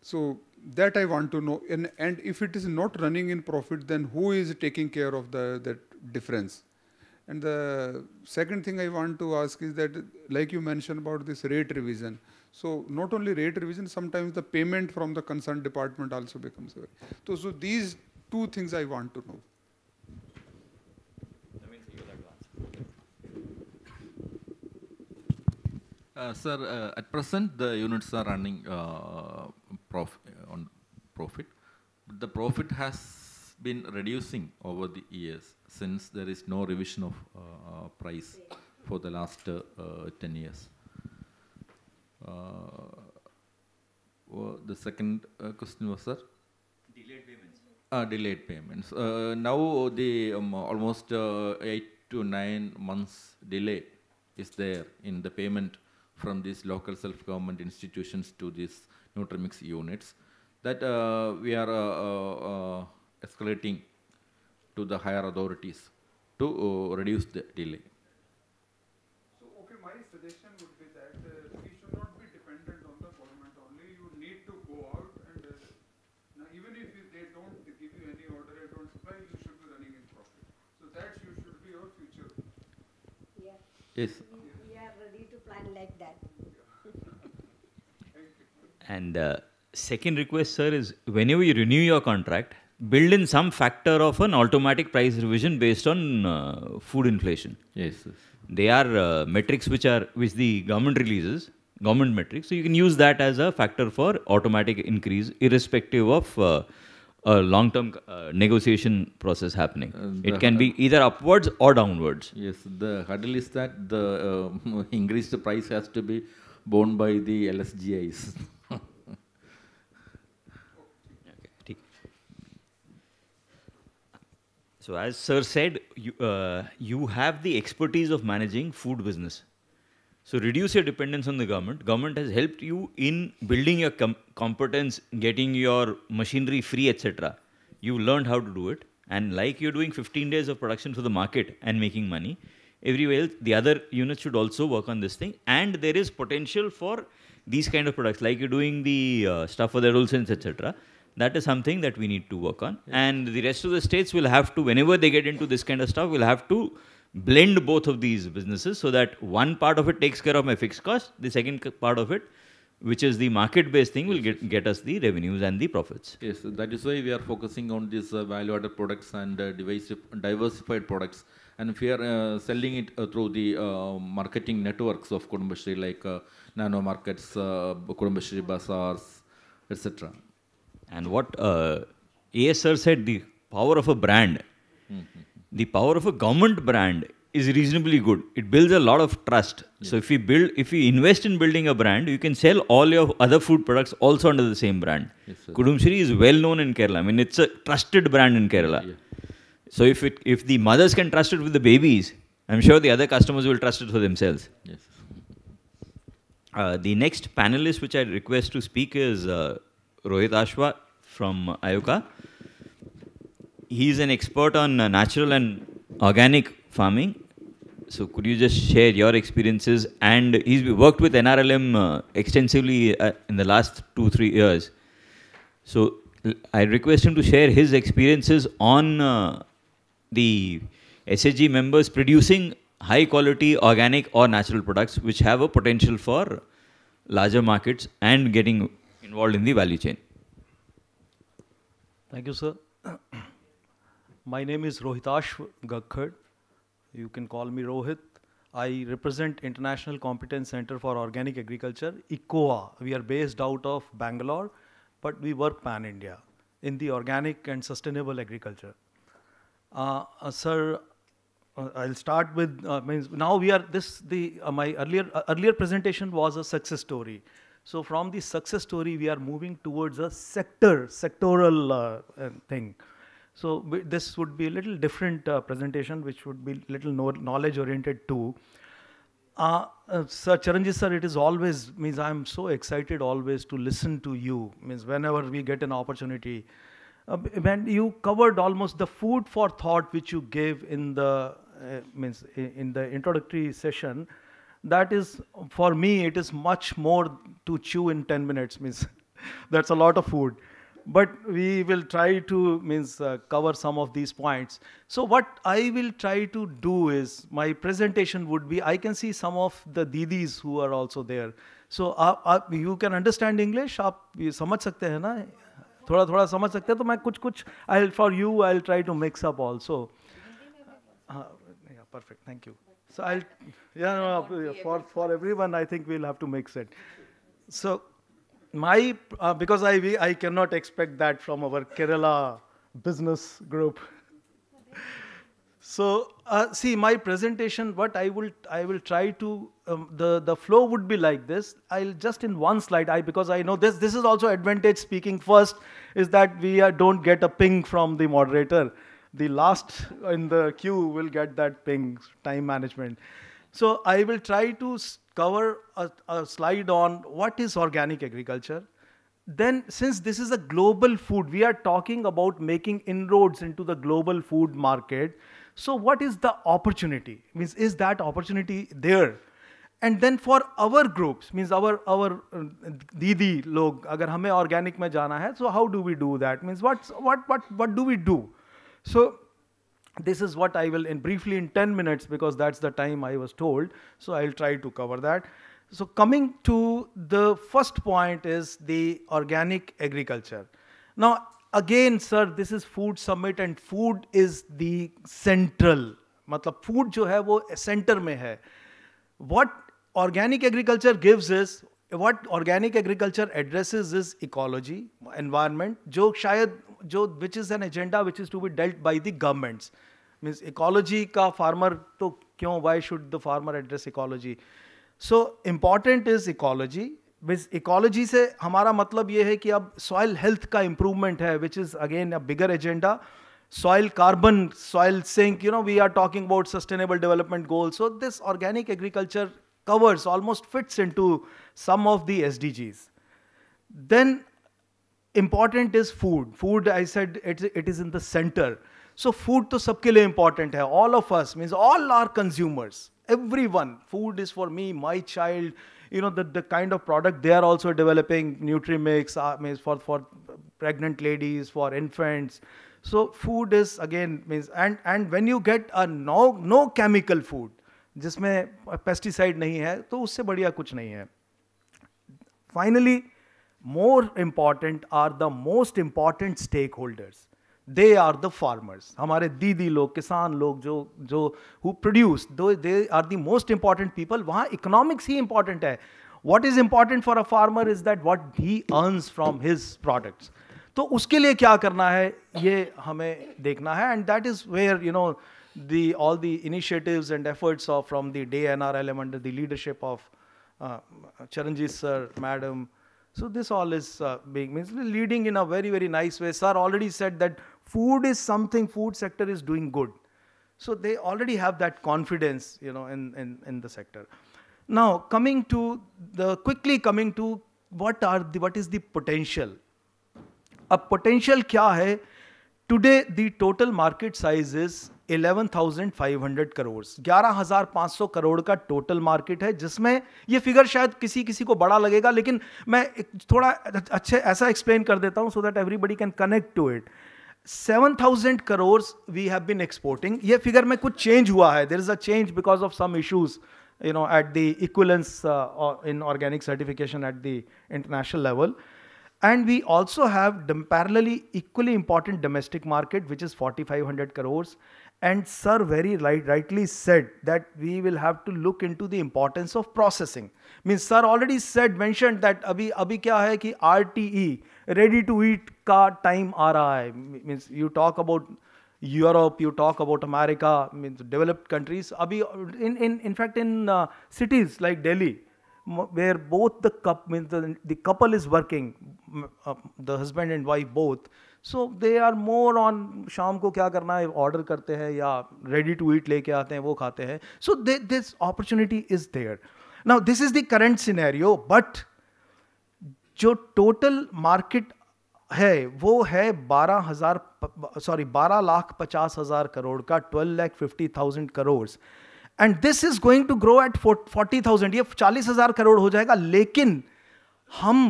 so that I want to know, and, and if it is not running in profit, then who is taking care of the, that difference? And the second thing I want to ask is that, like you mentioned about this rate revision, so not only rate revision, sometimes the payment from the concerned department also becomes away. So, so these two things I want to know. Uh, sir, uh, at present the units are running uh, prof on profit. The profit has been reducing over the years, since there is no revision of uh, price for the last uh, uh, ten years. Uh, well, the second uh, question was, sir? Delayed payments. Uh, delayed payments. Uh, now the um, almost uh, eight to nine months delay is there in the payment from these local self-government institutions to these Nutrimix units, that uh, we are uh, uh, escalating to the higher authorities to uh, reduce the delay. So, okay, my suggestion would be that uh, we should not be dependent on the government only. You need to go out and uh, now even if you, they don't give you any order, they don't supply, you should be running in profit. So that you should be your future. Yeah. Yes. We are ready to plan like that. And uh, second request, sir, is whenever you renew your contract, build in some factor of an automatic price revision based on uh, food inflation. Yes, yes. They are uh, metrics which are which the government releases, government metrics. So you can use that as a factor for automatic increase, irrespective of uh, a long-term uh, negotiation process happening. Uh, it can be either upwards or downwards. Yes, the hurdle is that the uh, increased price has to be borne by the L S G Is. So as sir said, you, uh, you have the expertise of managing food business. So reduce your dependence on the government. Government has helped you in building your com competence, getting your machinery free, et cetera. You've learned how to do it. And like you're doing fifteen days of production for the market and making money, everywhere else, the other units should also work on this thing. And there is potential for these kind of products, like you're doing the uh, stuff for the adolescents, et cetera. That is something that we need to work on. Yes. And the rest of the states will have to, whenever they get into this kind of stuff, will have to blend both of these businesses so that one part of it takes care of my fixed cost, the second part of it, which is the market-based thing, will get, get us the revenues and the profits. Yes, that is why we are focusing on these uh, value-added products and uh, diversified products. And if we are uh, selling it uh, through the uh, marketing networks of Kudumbashree, like uh, nano markets, uh, Kudumbashree bazaars, et cetera. And what uh, A S sir said, the power of a brand, mm-hmm. the power of a government brand is reasonably good. It builds a lot of trust. Yeah. So if we build, if we invest in building a brand, you can sell all your other food products also under the same brand. Yes, Kudumbashree is well known in Kerala. I mean, it's a trusted brand in Kerala. Yeah. So if it, if the mothers can trust it with the babies, I'm sure the other customers will trust it for themselves. Yes. Uh, the next panelist which I request to speak is uh, Rohitashwa from Ayoka. He is an expert on uh, natural and organic farming. So could you just share your experiences? And he's worked with N R L M uh, extensively uh, in the last two, three years. So I request him to share his experiences on uh, the S H G members producing high quality organic or natural products which have a potential for larger markets and getting involved in the value chain. Thank you, sir. My name is Rohitashwa Garkar. You can call me Rohit. I represent International Competence Center for Organic Agriculture, I C O A. We are based out of Bangalore, but we work pan-India in the organic and sustainable agriculture. Uh, uh, sir, uh, I'll start with, uh, now we are, this, the, uh, my earlier, uh, earlier presentation was a success story. So from the success story, we are moving towards a sector, sectoral uh, uh, thing. So we, this would be a little different uh, presentation, which would be little no, knowledge oriented too. Uh, uh, sir Charanjit sir, it is always, means I'm so excited always to listen to you, means whenever we get an opportunity. Uh, when you covered almost the food for thought which you gave in the uh, means in the introductory session, that is for me it is much more to chew in ten minutes. Means that's a lot of food, but we will try to means uh, cover some of these points. So what I will try to do is my presentation would be, I can see some of the didis who are also there. So uh, uh, you can understand English. Aap samajh sakte hai na? थोड़ा थोड़ा समझ सकते हैं तो मैं कुछ कुछ I for you I try to mix up also perfect thank you so I for for everyone I think will have to mix it so my because I I can not expect that from our Kerala business group so see my presentation what I will I will try to the the flow would be like this. I'll just in one slide, I because I know this this is also advantage speaking first, is that we are, don't get a ping from the moderator. The last in the queue will get that ping, time management. So I will try to cover a, a slide on what is organic agriculture. Then since this is a global food, we are talking about making inroads into the global food market. So what is the opportunity? Means is that opportunity there? And then for our groups, means our, our uh, Didi log, agar hame organic mein jana hai, so how do we do that? Means what's, what, what, what do we do? So this is what I will in briefly in ten minutes, because that's the time I was told. So I'll try to cover that. So coming to the first point is the organic agriculture. Now again, sir, this is food summit and food is the central. Matlab food jo hai wo center mein hai. What organic agriculture gives is, what organic agriculture addresses is ecology, environment, jo shayad, jo, which is an agenda which is to be dealt by the governments. Means ecology ka farmer, to kyun, why should the farmer address ecology? So important is ecology. With ecology se hamara matlab ye hai ki ab soil health ka improvement hai, which is again a bigger agenda. Soil carbon, soil sink, you know, we are talking about sustainable development goals. So this organic agriculture covers, almost fits into some of the S D Gs. Then important is food. Food, I said, it, it is in the center. So food to sabke liye important hai. All of us, means all are consumers. Everyone, food is for me, my child, you know, the, the kind of product they are also developing, Nutrimix, uh, means for, for pregnant ladies, for infants. So food is again means, and and when you get a no no chemical food, जिसमें pesticide नहीं है, तो उससे बढ़िया कुछ नहीं है. Finally, more important are the most important stakeholders. They are the farmers. हमारे दीदी लोग, किसान लोग जो जो who produce, they are the most important people. वहाँ economics ही important है. What is important for a farmer is that what he earns from his products. तो उसके लिए क्या करना है ये हमें देखना है, and that is where you know the all the initiatives and efforts of from the day N R L M under the leadership of uh, Charanjit sir, madam. So this all is uh, being means leading in a very, very nice way. Sir already said that food is something, food sector is doing good. So they already have that confidence, you know, in, in, in the sector. Now coming to the, quickly coming to what are the, what is the potential? A potential kya hai? Today the total market size is eleven thousand five hundred crores. eleven thousand five hundred crore का total market है, जिसमें ये figure शायद किसी किसी को बड़ा लगेगा, लेकिन मैं थोड़ा अच्छे ऐसा explain कर देता हूँ so that everybody can connect to it. seven thousand crores we have been exporting. ये figure में कुछ change हुआ है. There is a change because of some issues, you know, at the equivalence uh, in organic certification at the international level. And we also have parallelly equally important domestic market, which is forty-five hundred crores. And sir very right, rightly said that we will have to look into the importance of processing. Means sir already said, mentioned that abhi, abhi kya hai ki R T E, ready to eat ka time aa raha hai. Means you talk about Europe, you talk about America, means developed countries. Abhi in, in, in fact in uh, cities like Delhi, where both the, cup, means the, the couple is working, uh, the husband and wife both. So they are more on शाम को क्या करना है, order करते हैं या ready to eat लेके आते हैं, वो खाते हैं. So they, this opportunity is there. Now this is the current scenario, but जो total market है वो है बारह लाख पचास हज़ार करोड़ का, twelve lakh fifty thousand crores. And this is going to grow at forty thousand, ये चालीस हज़ार करोड़ हो जाएगा. लेकिन हम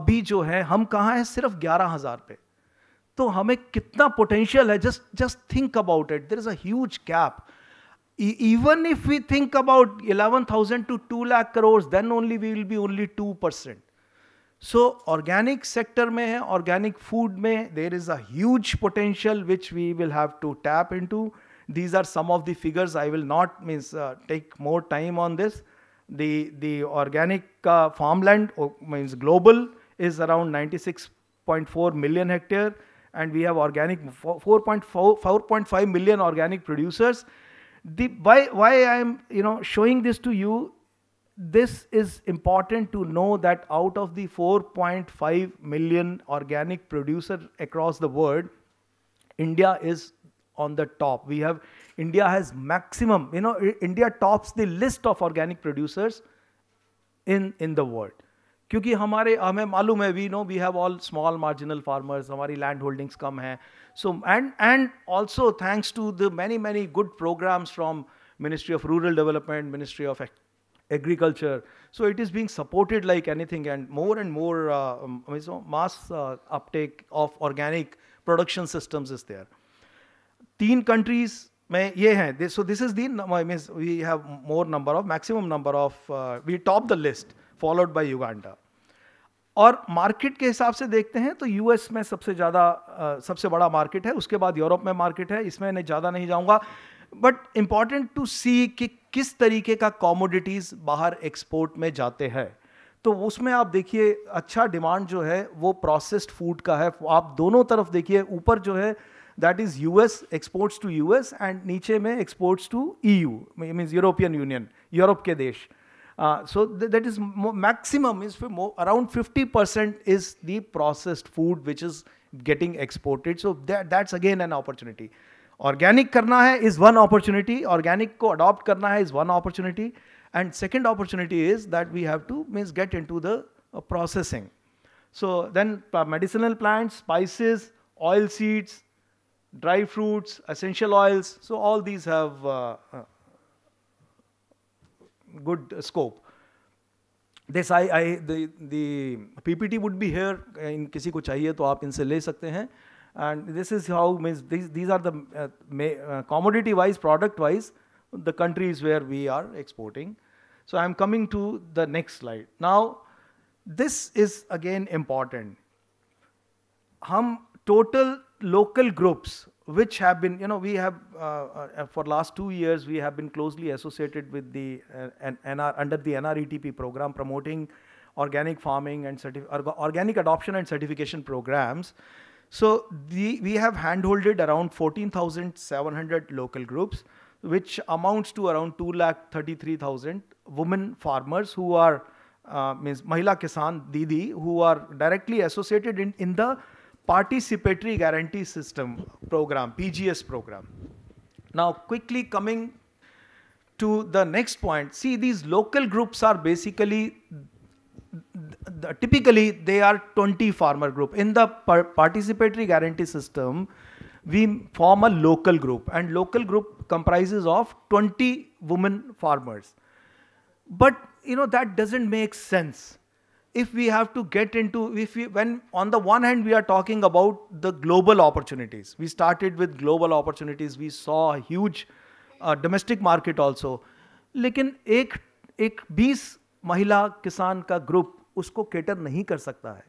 अभी जो है, हम कहाँ हैं, सिर्फ ग्यारह हज़ार पे. तो हमें कितना पोटेंशियल है, just just think about it. There is a huge gap. E even if we think about eleven thousand to two lakh crores, then only we will be only two percent. So organic sector में है, organic food में, there is a huge potential which we will have to tap into. These are some of the figures. I will not means uh, take more time on this. The the organic uh, farmland oh, means global is around ninety-six point four million hectare, and we have organic four point five million organic producers. The why why I am you know showing this to you. This is important to know that out of the four point five million organic producers across the world, India is on the top. We have, India has maximum, you know, India tops the list of organic producers in, in the world. क्योंकि हमारे हमें मालूम है, we know we have all small marginal farmers, हमारी land holdings कम हैं. So and and also thanks to the many many good programs from Ministry of Rural Development, Ministry of Agriculture. So it is being supported like anything, and more and more uh, mass uh, uptake of organic production systems is there. Three countries, so this is the, we have more number of, maximum number of, uh, we top the list, followed by Uganda. And market के हिसाब से देखते हैं तो U S में सबसे ज़्यादा, सबसे बड़ा market है, उसके बाद Europe में market है, इसमें मैं ज़्यादा नहीं जाऊँगा. But important to see कि किस तरीके का commodities बाहर export में जाते हैं. तो उसमें आप देखिए अच्छा demand जो है वो processed food का है. आप दोनों तरफ देखिए, ऊपर जो है that is U S, exports to U S, and नीचे में exports to E U, means European Union, Europe के देश. Uh, so th that is maximum is more, around fifty percent is the processed food which is getting exported. So that, that's again an opportunity. Organic करना है is one opportunity. Organic को adopt करना है is one opportunity. And second opportunity is that we have to means get into the uh, processing. So then uh, medicinal plants, spices, oil seeds, dry fruits, essential oils, so all these have uh, uh, good scope. This I, I the the P P T would be here. In किसी को चाहिए तो आप इनसे ले सकते हैं. And this is how means these these are the uh, uh, commodity wise, product wise, the countries where we are exporting. So I am coming to the next slide. Now this is again important. हम total local groups which have been, you know, we have uh, uh, for last two years we have been closely associated with the uh, and, and are under the N R E T P program, promoting organic farming and certi- organic adoption and certification programs. So the, we have handholded around fourteen thousand seven hundred local groups, which amounts to around two lakh thirty-three thousand women farmers who are uh, means Mahila Kisan Didi, who are directly associated in, in the Participatory Guarantee System program, P G S program. Now quickly coming to the next point, see these local groups are basically, the, typically they are twenty farmer group. In the par participatory guarantee system, we form a local group, and local group comprises of twenty women farmers. But you know that doesn't make sense. If we have to get into, if we, when on the one hand we are talking about the global opportunities, we started with global opportunities, we saw a huge uh, domestic market also. Lekin ek ek बीस महिला किसान का group उसको cater नहीं कर सकता है.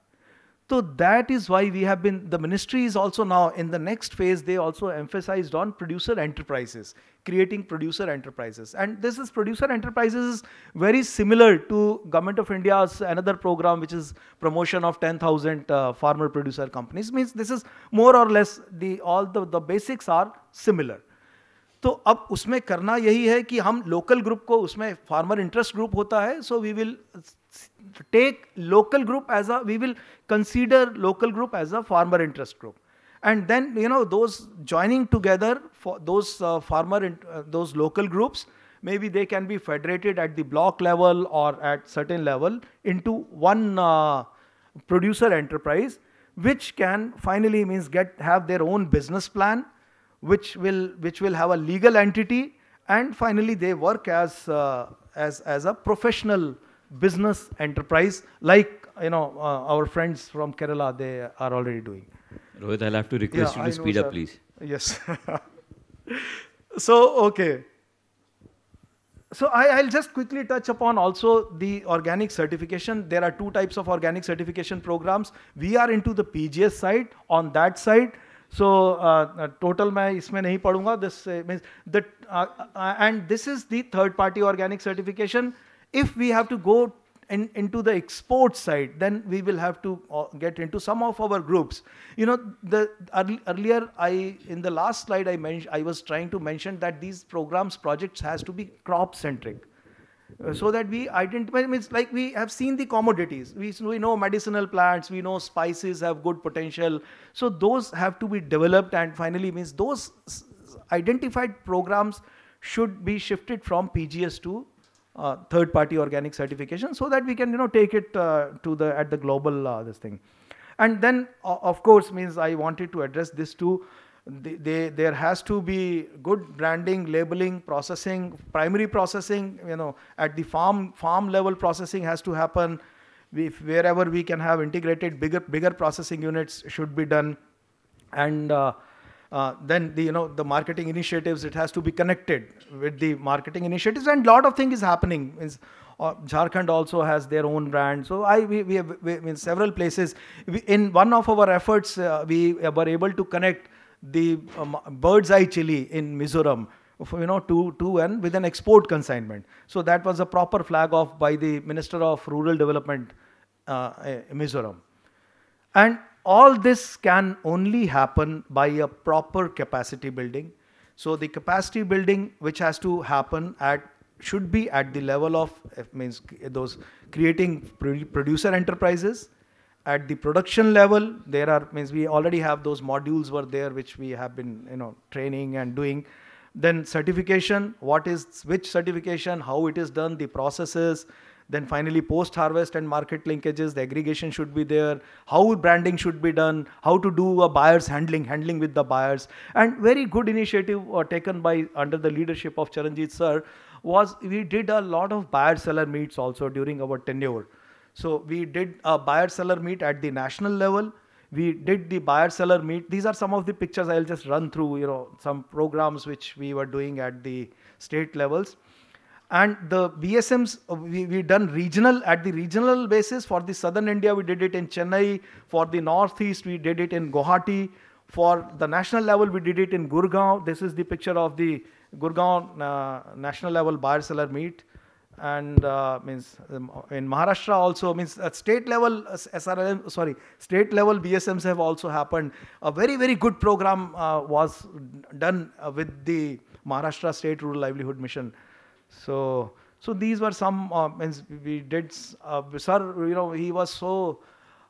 So that is why we have been, the ministry is also now in the next phase, they also emphasized on producer enterprises, creating producer enterprises. And this is producer enterprises is very similar to Government of India's another program, which is promotion of ten thousand uh, farmer producer companies. Means this is more or less, the, all the, the basics are similar. So now we have to do that, we have local group, farmer interest group hota hai, so we will take local group as a, we will consider local group as a farmer interest group. And then, you know, those joining together, for those uh, farmer, in, uh, those local groups, maybe they can be federated at the block level or at certain level into one uh, producer enterprise, which can finally means get, have their own business plan, which will, which will have a legal entity, and finally they work as, uh, as, as a professional business enterprise, like you know uh, our friends from Kerala, they are already doing. Rohit, I'll have to request yeah, you to know, speed sir. up, please. Yes. So, okay. So I, I'll just quickly touch upon also the organic certification. There are two types of organic certification programs. We are into the P G S side, on that side. So uh, total main isme nahi padunga. This uh, means that, uh, uh, and this is the third party organic certification. If we have to go in, into the export side, then we will have to uh, get into some of our groups. You know, the early, earlier I, in the last slide I mentioned, I was trying to mention that these programs, projects has to be crop centric. Uh, so that we identify, it's like we have seen the commodities, we, we know medicinal plants, we know spices have good potential. So those have to be developed, and finally means those identified programs should be shifted from P G S to Uh, third party organic certification, so that we can you know take it uh, to the at the global uh, this thing. And then uh, of course means I wanted to address this too. They, they, there has to be good branding, labeling, processing, primary processing, you know at the farm farm level processing has to happen. We, if wherever we can have integrated bigger bigger processing units should be done. And uh, Uh, then the, you know, the marketing initiatives, it has to be connected with the marketing initiatives, and lot of things is happening. Means, uh, Jharkhand also has their own brand. So I, we, we, have, we in several places, we, in one of our efforts, uh, we were able to connect the um, bird's eye chili in Mizoram, you know, to, to and with an export consignment. So that was a proper flag off by the Minister of Rural Development, uh, in Mizoram. And all this can only happen by a proper capacity building. So the capacity building which has to happen at should be at the level of means those creating producer enterprises. At the production level, there are means we already have those modules were there which we have been you know training and doing. Then certification, what is which certification, how it is done, the processes. Then finally post-harvest and market linkages, the aggregation should be there, how branding should be done, how to do a buyer's handling, handling with the buyers. And very good initiative uh, taken by under the leadership of Charanjit sir was we did a lot of buyer-seller meets also during our tenure. So we did a buyer-seller meet at the national level. We did the buyer-seller meet. These are some of the pictures I'll just run through, you know, some programs which we were doing at the state levels. And the B S Ms, we, we done regional, at the regional basis. For the southern India, we did it in Chennai. For the northeast, we did it in Guwahati. For the national level, we did it in Gurgaon. This is the picture of the Gurgaon uh, national level buyer-seller meet. and uh, means um, in Maharashtra also, means at state level uh, S R L M, sorry, state level B S Ms have also happened. A very, very good program uh, was done uh, with the Maharashtra State Rural Livelihood Mission. So, so these were some, uh, means we did, uh, sir, you know, he was so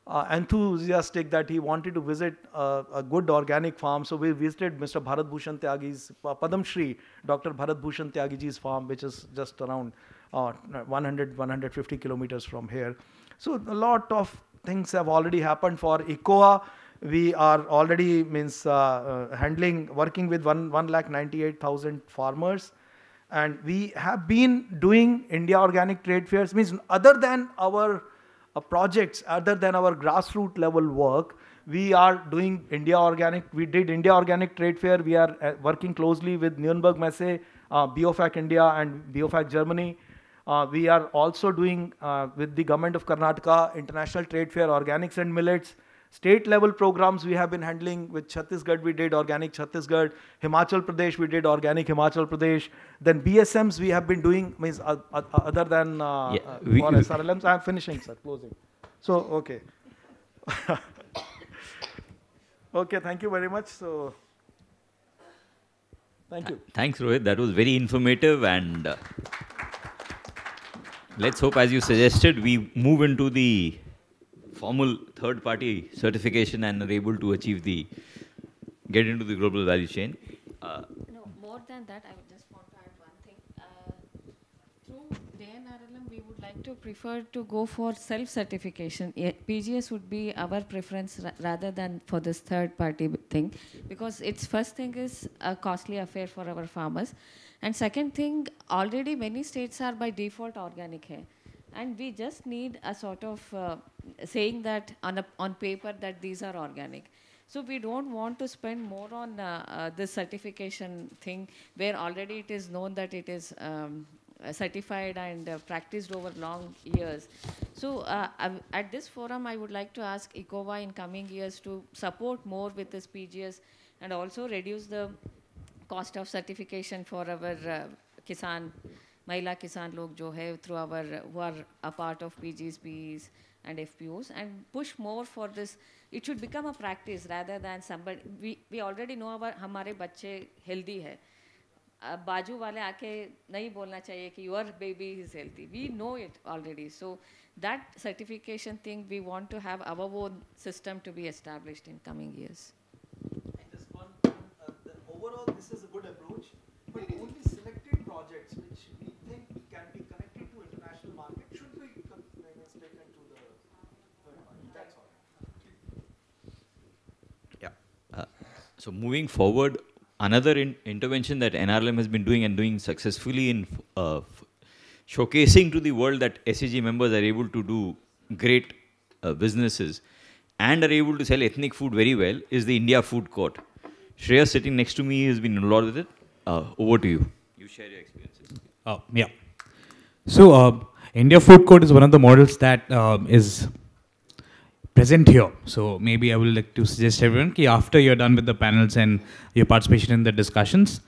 uh, enthusiastic that he wanted to visit uh, a good organic farm. So we visited Mister Bharat Bhushan Tyagi's, uh, Padam Shri, Doctor Bharat Bhushan Tyagiji's farm, which is just around Uh, one hundred to one hundred fifty kilometers from here. So a lot of things have already happened for ECOA. We are already means uh, uh, handling, working with one lakh ninety-eight thousand farmers, and we have been doing India Organic Trade Fairs. Means other than our uh, projects, other than our grassroots level work, we are doing India Organic. We did India Organic Trade Fair. We are uh, working closely with Nürnberg Messe, uh, Biofac India, and Biofac Germany. Uh, we are also doing uh, with the government of Karnataka, International Trade Fair, Organics and Millets. State level programs we have been handling with Chhattisgarh, we did Organic Chhattisgarh. Himachal Pradesh, we did Organic Himachal Pradesh. Then B S Ms we have been doing, means uh, uh, other than uh, yeah, uh, we, for we, S R L Ms. We. I'm finishing, sir, closing. So, okay. Okay, thank you very much. So, thank you. Thanks, Rohit. That was very informative, and Uh, let's hope, as you suggested, we move into the formal third-party certification and are able to achieve the, get into the global value chain. Uh, no, more than that, I would just want to add one thing. Uh, through J N R L M, we would like to prefer to go for self-certification. P G S would be our preference ra rather than for this third-party thing, because its first thing is a costly affair for our farmers. And second thing, already many states are by default organic hai. And we just need a sort of uh, saying that on, a, on paper that these are organic. So we don't want to spend more on uh, uh, the certification thing where already it is known that it is um, certified and uh, practiced over long years. So uh, at this forum, I would like to ask ECOWA in coming years to support more with this P G S and also reduce the cost of certification for our uh, kisan, Mahila Kisan log jo hai, through our, who are a part of P Gs, P Es and F P Os, and push more for this. It should become a practice rather than somebody, we, we already know our, hamare bacche healthy hai. Uh, Baju wale aake nahi bolna chahiye ki your baby is healthy. We know it already. So that certification thing, we want to have our own system to be established in coming years. This is a good approach, but only selected projects which we think can be connected to international market should be taken to the third party. That's all. Yeah. Uh, so moving forward, another in intervention that N R L M has been doing and doing successfully in uh, showcasing to the world that S E G members are able to do great uh, businesses and are able to sell ethnic food very well is the India Food Court. Shreyas, sitting next to me, has been involved with it. Uh, over to you. You share your experiences. Uh, yeah. So, uh, India Food Court is one of the models that uh, is present here. So, maybe I would like to suggest everyone ki after you're done with the panels and your participation in the discussions,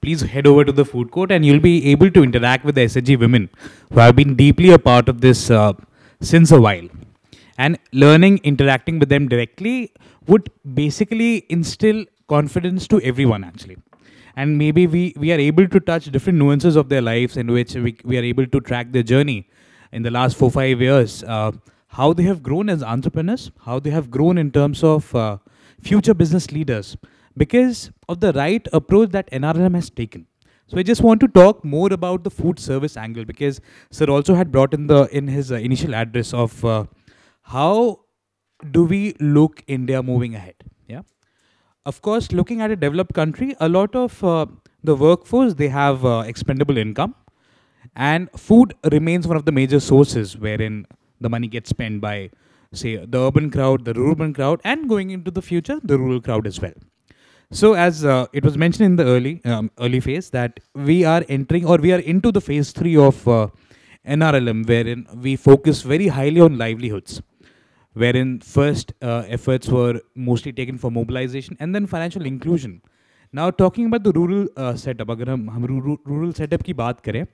please head over to the food court and you'll be able to interact with the S H G women who have been deeply a part of this uh, since a while. And learning, interacting with them directly would basically instill confidence to everyone actually, and maybe we we are able to touch different nuances of their lives in which we, we are able to track their journey in the last four five years, uh, how they have grown as entrepreneurs, how they have grown in terms of uh, future business leaders, because of the right approach that N R L M has taken. So I just want to talk more about the food service angle, because sir also had brought in the in his uh, initial address of uh, how do we look India moving ahead. Yeah. Of course, looking at a developed country, a lot of uh, the workforce, they have uh, expendable income, and food remains one of the major sources wherein the money gets spent by, say, the urban crowd, the rural crowd, and going into the future, the rural crowd as well. So as uh, it was mentioned in the early, um, early phase, that we are entering or we are into the phase three of uh, N R L M, wherein we focus very highly on livelihoods, wherein first uh, efforts were mostly taken for mobilization and then financial inclusion. Now talking about the rural uh, setup, agar hum, hum rural, rural setup ki baat kare,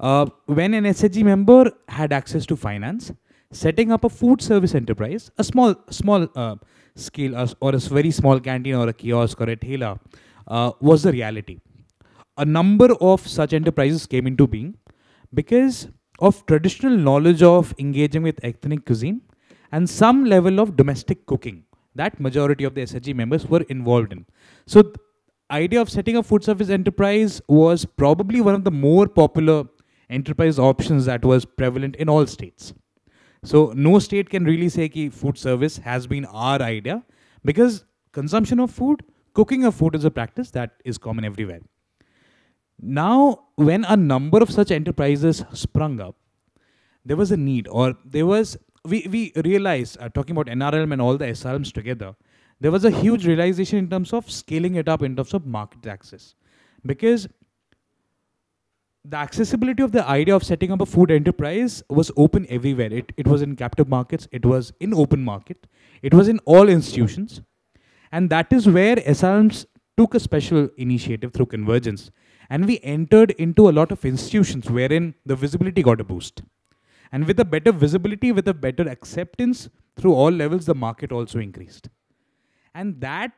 Uh, when an S H G member had access to finance, setting up a food service enterprise, a small small uh, scale uh, or a very small canteen or a kiosk or a thela, uh, was the reality. A number of such enterprises came into being because of traditional knowledge of engaging with ethnic cuisine and some level of domestic cooking that majority of the S H G members were involved in. So the idea of setting a food service enterprise was probably one of the more popular enterprise options that was prevalent in all states. So no state can really say that food service has been our idea, because consumption of food, cooking of food is a practice that is common everywhere. Now, when a number of such enterprises sprung up, there was a need, or there was, we, we realized, uh, talking about N R L M and all the S R Ms together, there was a huge realization in terms of scaling it up in terms of market access. Because the accessibility of the idea of setting up a food enterprise was open everywhere. It, it was in captive markets, it was in open market, it was in all institutions. And that is where S R Ms took a special initiative through Convergence. And we entered into a lot of institutions wherein the visibility got a boost. And with a better visibility, with a better acceptance through all levels, the market also increased. And that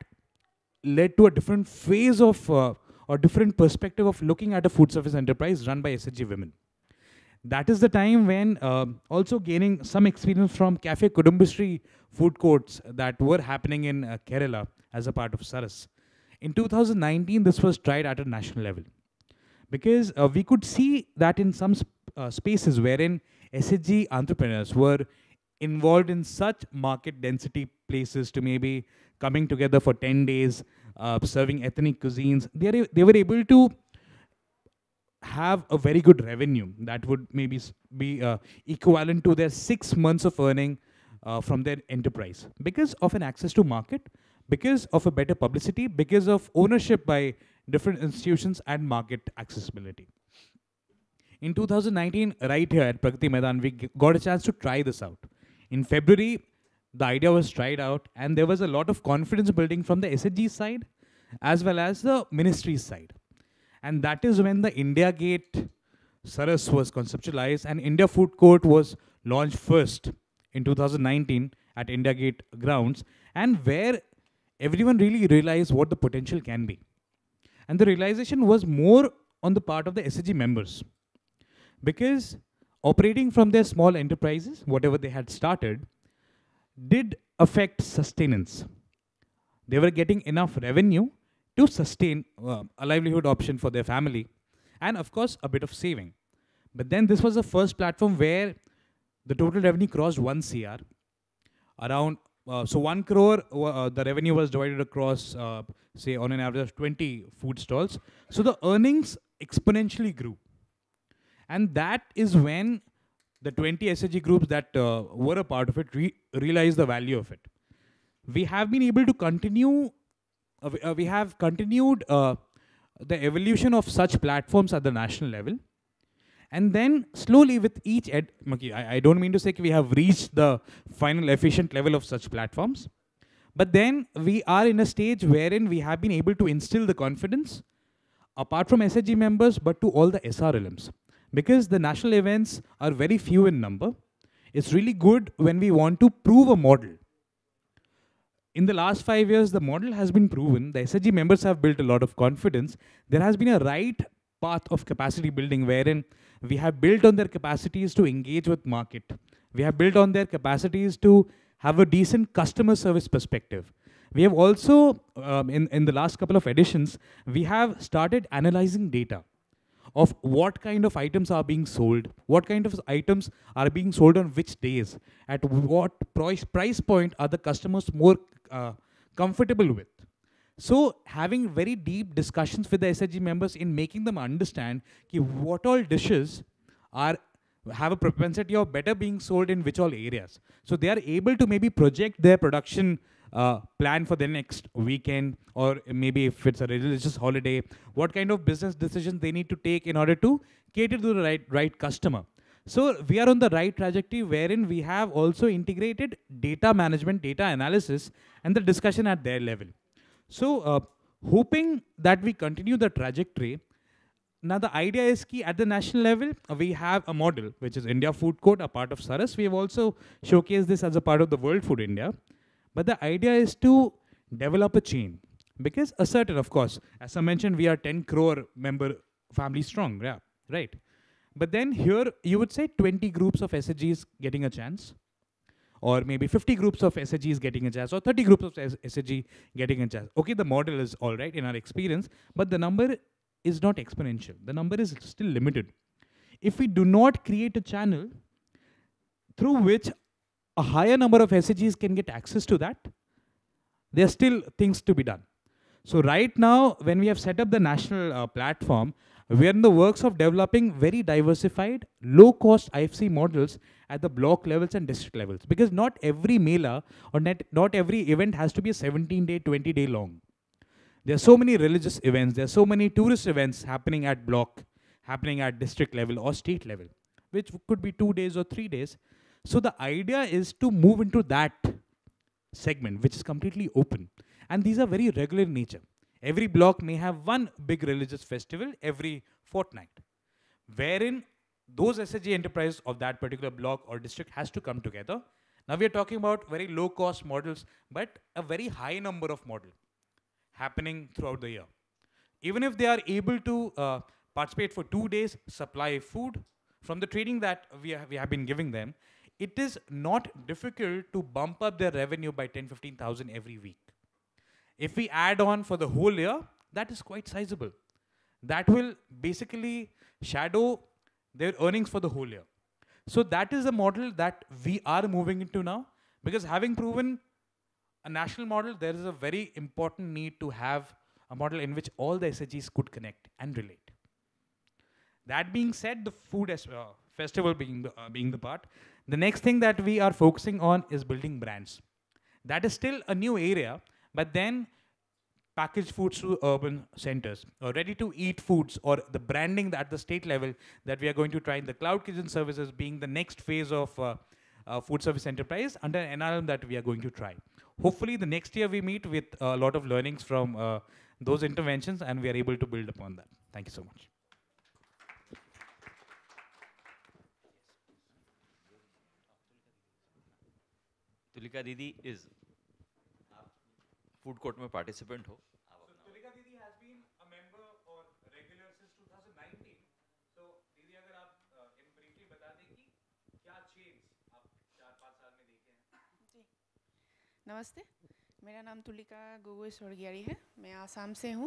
led to a different phase of uh, or different perspective of looking at a food service enterprise run by S H G women. That is the time when uh, also gaining some experience from Cafe Kudumbashree food courts that were happening in uh, Kerala as a part of SARAS. In two thousand nineteen, this was tried at a national level, because uh, we could see that in some sp uh, spaces wherein S H G entrepreneurs were involved in such market density places to maybe coming together for ten days, Uh, serving ethnic cuisines, they are, they were able to have a very good revenue that would maybe be uh, equivalent to their six months of earning uh, from their enterprise, because of an access to market, because of a better publicity, because of ownership by different institutions and market accessibility. In two thousand nineteen, right here at Pragati Maidan, we got a chance to try this out. In February, the idea was tried out, and there was a lot of confidence building from the S H G side as well as the ministry side. And that is when the India Gate SARAS was conceptualized, and India Food Court was launched first in two thousand nineteen at India Gate grounds, and where everyone really realized what the potential can be. And the realization was more on the part of the S H G members, because operating from their small enterprises, whatever they had started, did affect sustenance. They were getting enough revenue to sustain uh, a livelihood option for their family, and of course a bit of saving. But then this was the first platform where the total revenue crossed one C R. Around, uh, so one crore, uh, the revenue was divided across, uh, say on an average of twenty food stalls. So the earnings exponentially grew. And that is when the twenty S H G groups that uh, were a part of it re realized the value of it. We have been able to continue, uh, we, uh, we have continued uh, the evolution of such platforms at the national level. And then slowly with each, ed okay, I, I don't mean to say we have reached the final efficient level of such platforms, but then we are in a stage wherein we have been able to instill the confidence, apart from S H G members, but to all the S R L Ms. Because the national events are very few in number, it's really good when we want to prove a model. In the last five years, the model has been proven. The S H G members have built a lot of confidence. There has been a right path of capacity building wherein we have built on their capacities to engage with market. We have built on their capacities to have a decent customer service perspective. We have also, um, in, in the last couple of editions, we have started analyzing data of what kind of items are being sold, what kind of items are being sold on which days, at what price, price point are the customers more uh, comfortable with. So having very deep discussions with the S H G members in making them understand ki what all dishes are have a propensity of better being sold in which all areas. So they are able to maybe project their production Uh, plan for the next weekend, or maybe if it's a religious holiday, what kind of business decisions they need to take in order to cater to the right, right customer. So we are on the right trajectory wherein we have also integrated data management, data analysis, and the discussion at their level. So uh, hoping that we continue the trajectory, Now, the idea is that at the national level, we have a model, which is India Food Code, a part of SARAS. We have also showcased this as a part of the World Food India. But the idea is to develop a chain. Because a certain, of course, as I mentioned, we are ten crore member family strong, yeah, right? But then here, you would say twenty groups of S H Gs getting a chance, or maybe fifty groups of S H Gs getting a chance, or thirty groups of S H G getting a chance. Okay, the model is all right in our experience, but the number is not exponential. The number is still limited. If we do not create a channel through which a higher number of S H Gs can get access to that, there are still things to be done. So right now, when we have set up the national uh, platform, we are in the works of developing very diversified, low-cost I F C models at the block levels and district levels. Because not every mela or net, not every event has to be a seventeen-day, twenty-day long. There are so many religious events, there are so many tourist events happening at block, happening at district level or state level, which could be two days or three days. So the idea is to move into that segment, which is completely open. And these are very regular in nature. Every block may have one big religious festival every fortnight, wherein those S H G enterprises of that particular block or district has to come together. Now we are talking about very low cost models, but a very high number of models happening throughout the year. Even if they are able to uh, participate for two days, supply food from the training that we have, we have been giving them, it is not difficult to bump up their revenue by ten, fifteen thousand every week. If we add on for the whole year, that is quite sizable. That will basically shadow their earnings for the whole year. So that is the model that we are moving into now, because having proven a national model, there is a very important need to have a model in which all the S H Gs could connect and relate. That being said, the food as, uh, festival being the, uh, being the part, the next thing that we are focusing on is building brands. That is still a new area. But then packaged foods through urban centers, or ready-to-eat foods, or the branding at the state level that we are going to try in the cloud kitchen services being the next phase of uh, uh, food service enterprise under N R M that we are going to try. Hopefully the next year we meet with a lot of learnings from uh, those interventions and we are able to build upon that. Thank you so much. Tulika Didi is Food Court mein participant ho. So Tulika Didi has been a member or regular since twenty nineteen. So Didi, agar aap in briefly bata dein ki kya changes aap four to five saal mein dekhe hain. Ji namaste, mera naam Tulika Gogoi Sorgiyari hai, main Assam se hu.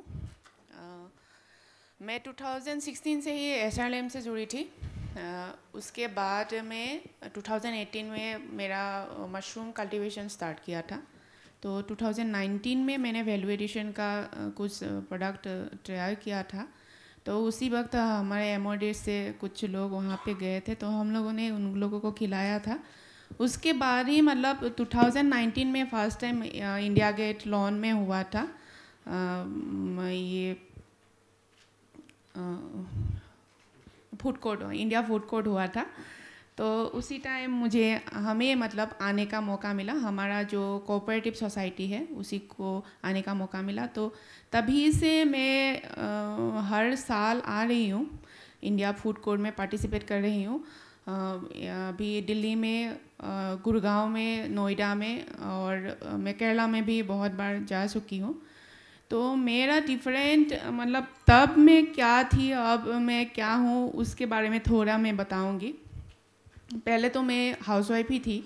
मैं twenty sixteen से ही S R L M से जुड़ी थी. उसके बाद में twenty eighteen में मेरा मशरूम कल्टीवेशन स्टार्ट किया था. तो twenty nineteen में मैंने वैल्यू एडिशन का कुछ प्रोडक्ट ट्राई किया था. तो उसी वक्त हमारे एमओडी से कुछ लोग वहाँ पे गए थे, तो हम लोगों ने उन लोगों को खिलाया था. उसके बाद ही मतलब twenty nineteen में first time India gate lawn में हुआ था ये food court, India food court हुआ था. तो उसी टाइम मुझे हमें मतलब आने का मौका मिला. हमारा जो कोऑपरेटिव सोसाइटी है उसी को आने का मौका मिला. तो तभी से मैं आ, हर साल आ रही हूँ, इंडिया फूड कोर्ट में पार्टिसिपेट कर रही हूँ. अभी दिल्ली में, गुड़गांव में, नोएडा में, और मैं केरला में भी बहुत बार जा चुकी हूँ. तो मेरा डिफरेंट मतलब तब मैं क्या थी, अब मैं क्या हूँ, उसके बारे में थोड़ा मैं बताऊँगी. पहले तो मैं हाउसवाइफ ही थी.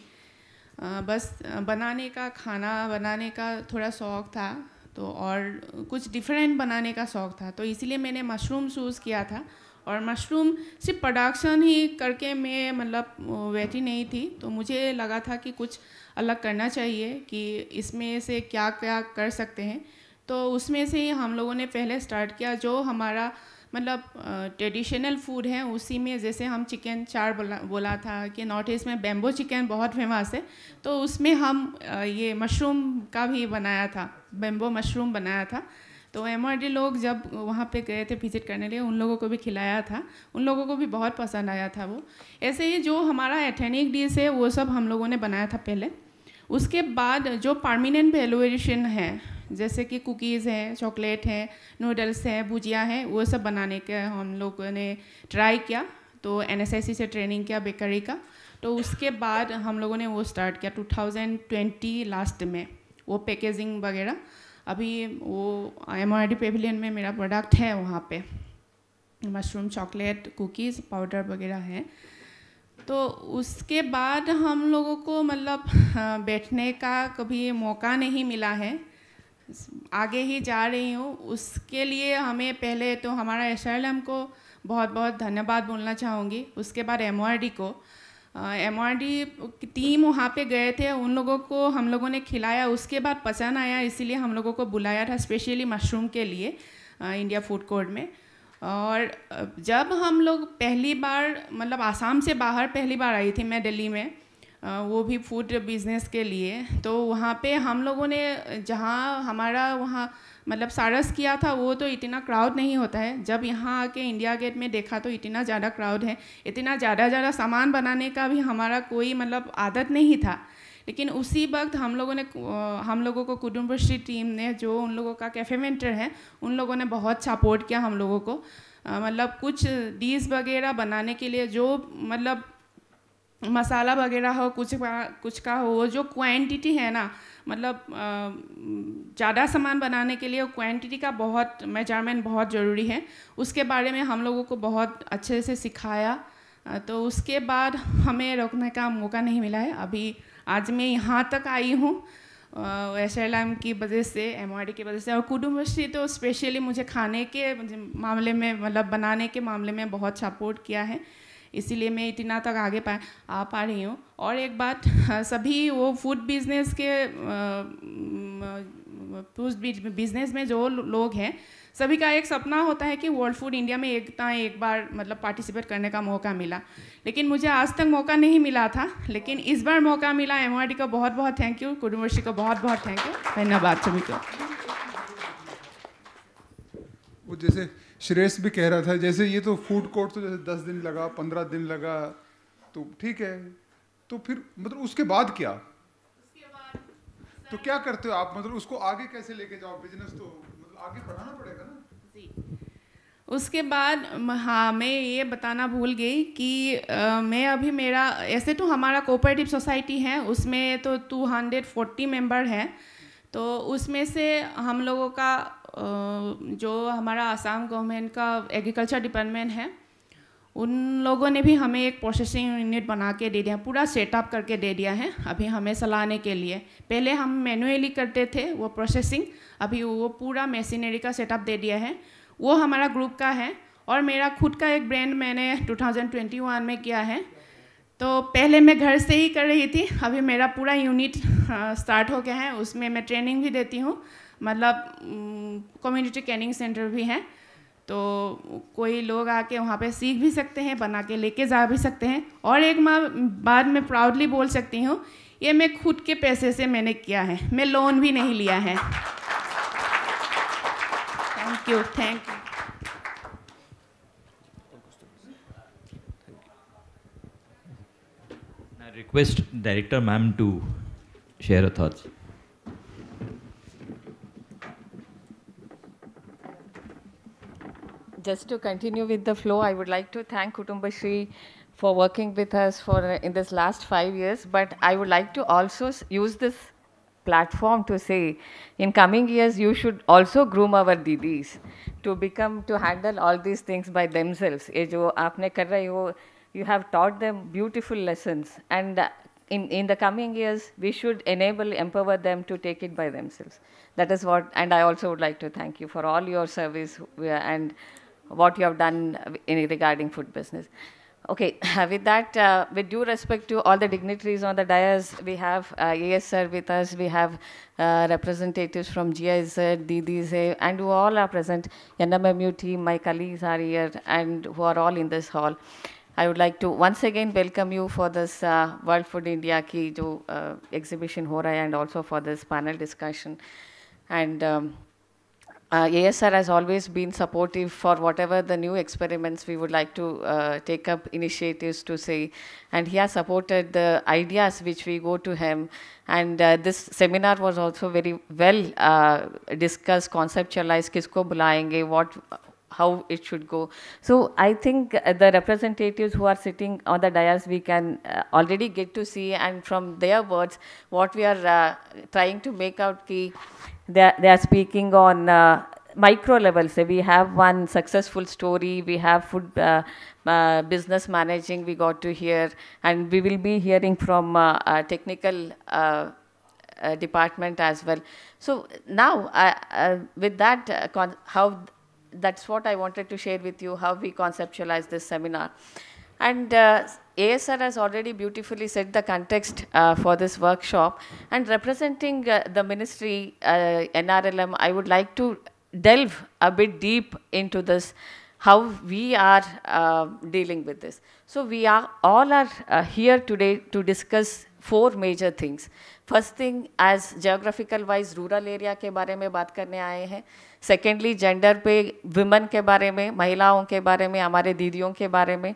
आ, बस बनाने का, खाना बनाने का थोड़ा शौक़ था, तो और कुछ डिफरेंट बनाने का शौक़ था. तो इसीलिए मैंने मशरूम चूज़ किया था. और मशरूम सिर्फ प्रोडक्शन ही करके मैं मतलब बैठी नहीं थी. तो मुझे लगा था कि कुछ अलग करना चाहिए, कि इसमें से क्या क्या कर सकते हैं. तो उसमें से ही हम लोगों ने पहले स्टार्ट किया जो हमारा मतलब ट्रेडिशनल फूड है उसी में. जैसे हम चिकन चार बोला बोला था कि नॉर्थ ईस्ट में बैम्बो चिकन बहुत फेमस है, तो उसमें हम ये मशरूम का भी बनाया था, बैम्बो मशरूम बनाया था. तो एमआरडी लोग जब वहाँ पे गए थे विजिट करने लिए, उन लोगों को भी खिलाया था, उन लोगों को भी बहुत पसंद आया था वो. ऐसे ही जो हमारा एथेनिक डिश है वो सब हम लोगों ने बनाया था पहले. उसके बाद जो परमानेंट वैल्यूएशन है, जैसे कि कुकीज़ हैं, चॉकलेट हैं, नूडल्स हैं, भुजिया हैं, वो सब बनाने का हम लोगों ने ट्राई किया। तो एनएसआईसी से ट्रेनिंग किया बेकरी का, तो उसके बाद हम लोगों ने वो स्टार्ट किया टू थाउजेंड ट्वेंटी लास्ट में, वो पैकेजिंग वगैरह। अभी वो एमओआरडी पेविलियन में मेरा प्रोडक्ट है, वहाँ पे मशरूम चॉकलेट कुकीज़ पाउडर वगैरह है। तो उसके बाद हम लोगों को मतलब बैठने का कभी मौका नहीं मिला है, आगे ही जा रही हूँ। उसके लिए हमें पहले तो हमारा एसआरएलएम को बहुत बहुत धन्यवाद बोलना चाहूँगी, उसके बाद एमओआरडी को। एमओआरडी टीम वहाँ पे गए थे, उन लोगों को हम लोगों ने खिलाया, उसके बाद पसंद आया, इसीलिए हम लोगों को बुलाया था स्पेशली मशरूम के लिए इंडिया फूड कोर्ट में। और जब हम लोग पहली बार मतलब आसाम से बाहर पहली बार आई थी मैं दिल्ली में, वो भी फूड बिजनेस के लिए, तो वहाँ पे हम लोगों ने जहाँ हमारा वहाँ मतलब सारस किया था, वो तो इतना क्राउड नहीं होता है। जब यहाँ आके इंडिया गेट में देखा तो इतना ज़्यादा क्राउड है, इतना ज़्यादा ज़्यादा सामान बनाने का भी हमारा कोई मतलब आदत नहीं था। लेकिन उसी वक्त हम लोगों ने हम लोगों को कुडुम्बश्री टीम ने, जो उन लोगों का कैफे मेंटर है, उन लोगों ने बहुत सपोर्ट किया हम लोगों को। मतलब कुछ डिश वगैरह बनाने के लिए जो मतलब मसाला वगैरह हो, कुछ का कुछ का हो, जो क्वांटिटी है ना, मतलब ज़्यादा सामान बनाने के लिए क्वांटिटी का बहुत मेजरमेंट बहुत ज़रूरी है, उसके बारे में हम लोगों को बहुत अच्छे से सिखाया। तो उसके बाद हमें रोकने का मौका नहीं मिला है। अभी आज मैं यहाँ तक आई हूँ एस एल एम की वजह से, एमओआरडी की वजह से। और कुडुम्बश्री तो स्पेशली मुझे खाने के मामले में मतलब बनाने के मामले में बहुत सपोर्ट किया है, इसीलिए मैं इतना तक आगे पा आ पा रही हूँ। और एक बात, सभी वो फूड बिजनेस के फूड बिजनेस में जो लोग हैं, सभी का एक सपना होता है कि वर्ल्ड फूड इंडिया में एक ना एक बार मतलब पार्टिसिपेट करने का मौका मिला, लेकिन मुझे आज तक मौका नहीं मिला था। लेकिन इस बार मौका मिला, एमओआरडी को बहुत बहुत थैंक यू, कुडुम्बश्री को बहुत बहुत थैंक यू, धन्यवाद सभी को। वो जैसे श्रेयस भी कह रहा था, जैसे ये तो फूड कोर्ट तो जैसे दस दिन लगा, पंद्रह दिन लगा, तो ठीक है, तो फिर मतलब उसके बाद क्या, उसके बाद तो क्या करते हो आप, मतलब उसको आगे कैसे लेके जाओ, बिजनेस तो आगे बढ़ाना पड़ेगा ना जी। उसके बाद हाँ, मैं ये बताना भूल गई कि आ, मैं अभी मेरा ऐसे तो हमारा कोऑपरेटिव सोसाइटी है, उसमें तो टू हंड्रेड फोर्टी मेंबर हैं। तो उसमें से हम लोगों का आ, जो हमारा असम गवर्नमेंट का एग्रीकल्चर डिपार्टमेंट है, उन लोगों ने भी हमें एक प्रोसेसिंग यूनिट बना के दे दिया, पूरा सेटअप करके दे दिया है अभी हमें चलाने के लिए। पहले हम मैनुअली करते थे वो प्रोसेसिंग, अभी वो पूरा मशीनरी का सेटअप दे दिया है। वो हमारा ग्रुप का है, और मेरा खुद का एक ब्रांड मैंने टू थाउजेंड ट्वेंटी वन में किया है। तो पहले मैं घर से ही कर रही थी, अभी मेरा पूरा यूनिट स्टार्ट हो गया है, उसमें मैं ट्रेनिंग भी देती हूँ, मतलब कम्युनिटी ट्रेनिंग सेंटर भी है, तो कोई लोग आके वहाँ पे सीख भी सकते हैं, बना के लेके जा भी सकते हैं। और एक माँ बाद में प्राउडली बोल सकती हूँ, ये मैं खुद के पैसे से मैंने किया है, मैं लोन भी नहीं लिया है। Thank you, thank you. I request Director Ma'am to share her thoughts. Just to continue with the flow, I would like to thank Kudumbashree for working with us for in this last five years. But I would like to also use this platform to say, in coming years, you should also groom our didis to become to handle all these things by themselves. ये जो आपने कर रही हो, you have taught them beautiful lessons, and in in the coming years, we should enable, empower them to take it by themselves. That is what, and I also would like to thank you for all your service and what you have done in regarding food business. Okay, with that, uh, with due respect to all the dignitaries on the dais, we have uh, A S R with us, we have uh, representatives from G I Z, D D Z, and who all are present, N M M U team, my colleagues are here, and who are all in this hall. I would like to once again welcome you for this uh, World Food India ki jo, uh, exhibition ho raha hai, and also for this panel discussion. And um, Uh, A S R has always been supportive for whatever the new experiments we would like to uh, take up initiatives to say, and he has supported the ideas which we go to him. And uh, this seminar was also very well uh, discussed, conceptualized, kisko bulayenge, what, how it should go. So I think the representatives who are sitting on the dais, we can uh, already get to see, and from their words, what we are uh, trying to make out ki, They are, they are speaking on uh, micro levels. We have one successful story, we have food uh, uh, business managing we got to hear, and we will be hearing from uh, uh, technical uh, uh, department as well. So now uh, uh, with that, uh, con how that's what I wanted to share with you, how we conceptualize this seminar. And uh, A S R has already beautifully set the context uh, for this workshop. And representing uh, the ministry, uh, N R L M, I would like to delve a bit deep into this, how we are uh, dealing with this. So we are all are uh, here today to discuss four major things. First thing, as geographical wise, rural area के बारे में बात करने आए हैं. Secondly, gender पे women के बारे में, महिलाओं के बारे में, हमारे दीदियों के बारे में.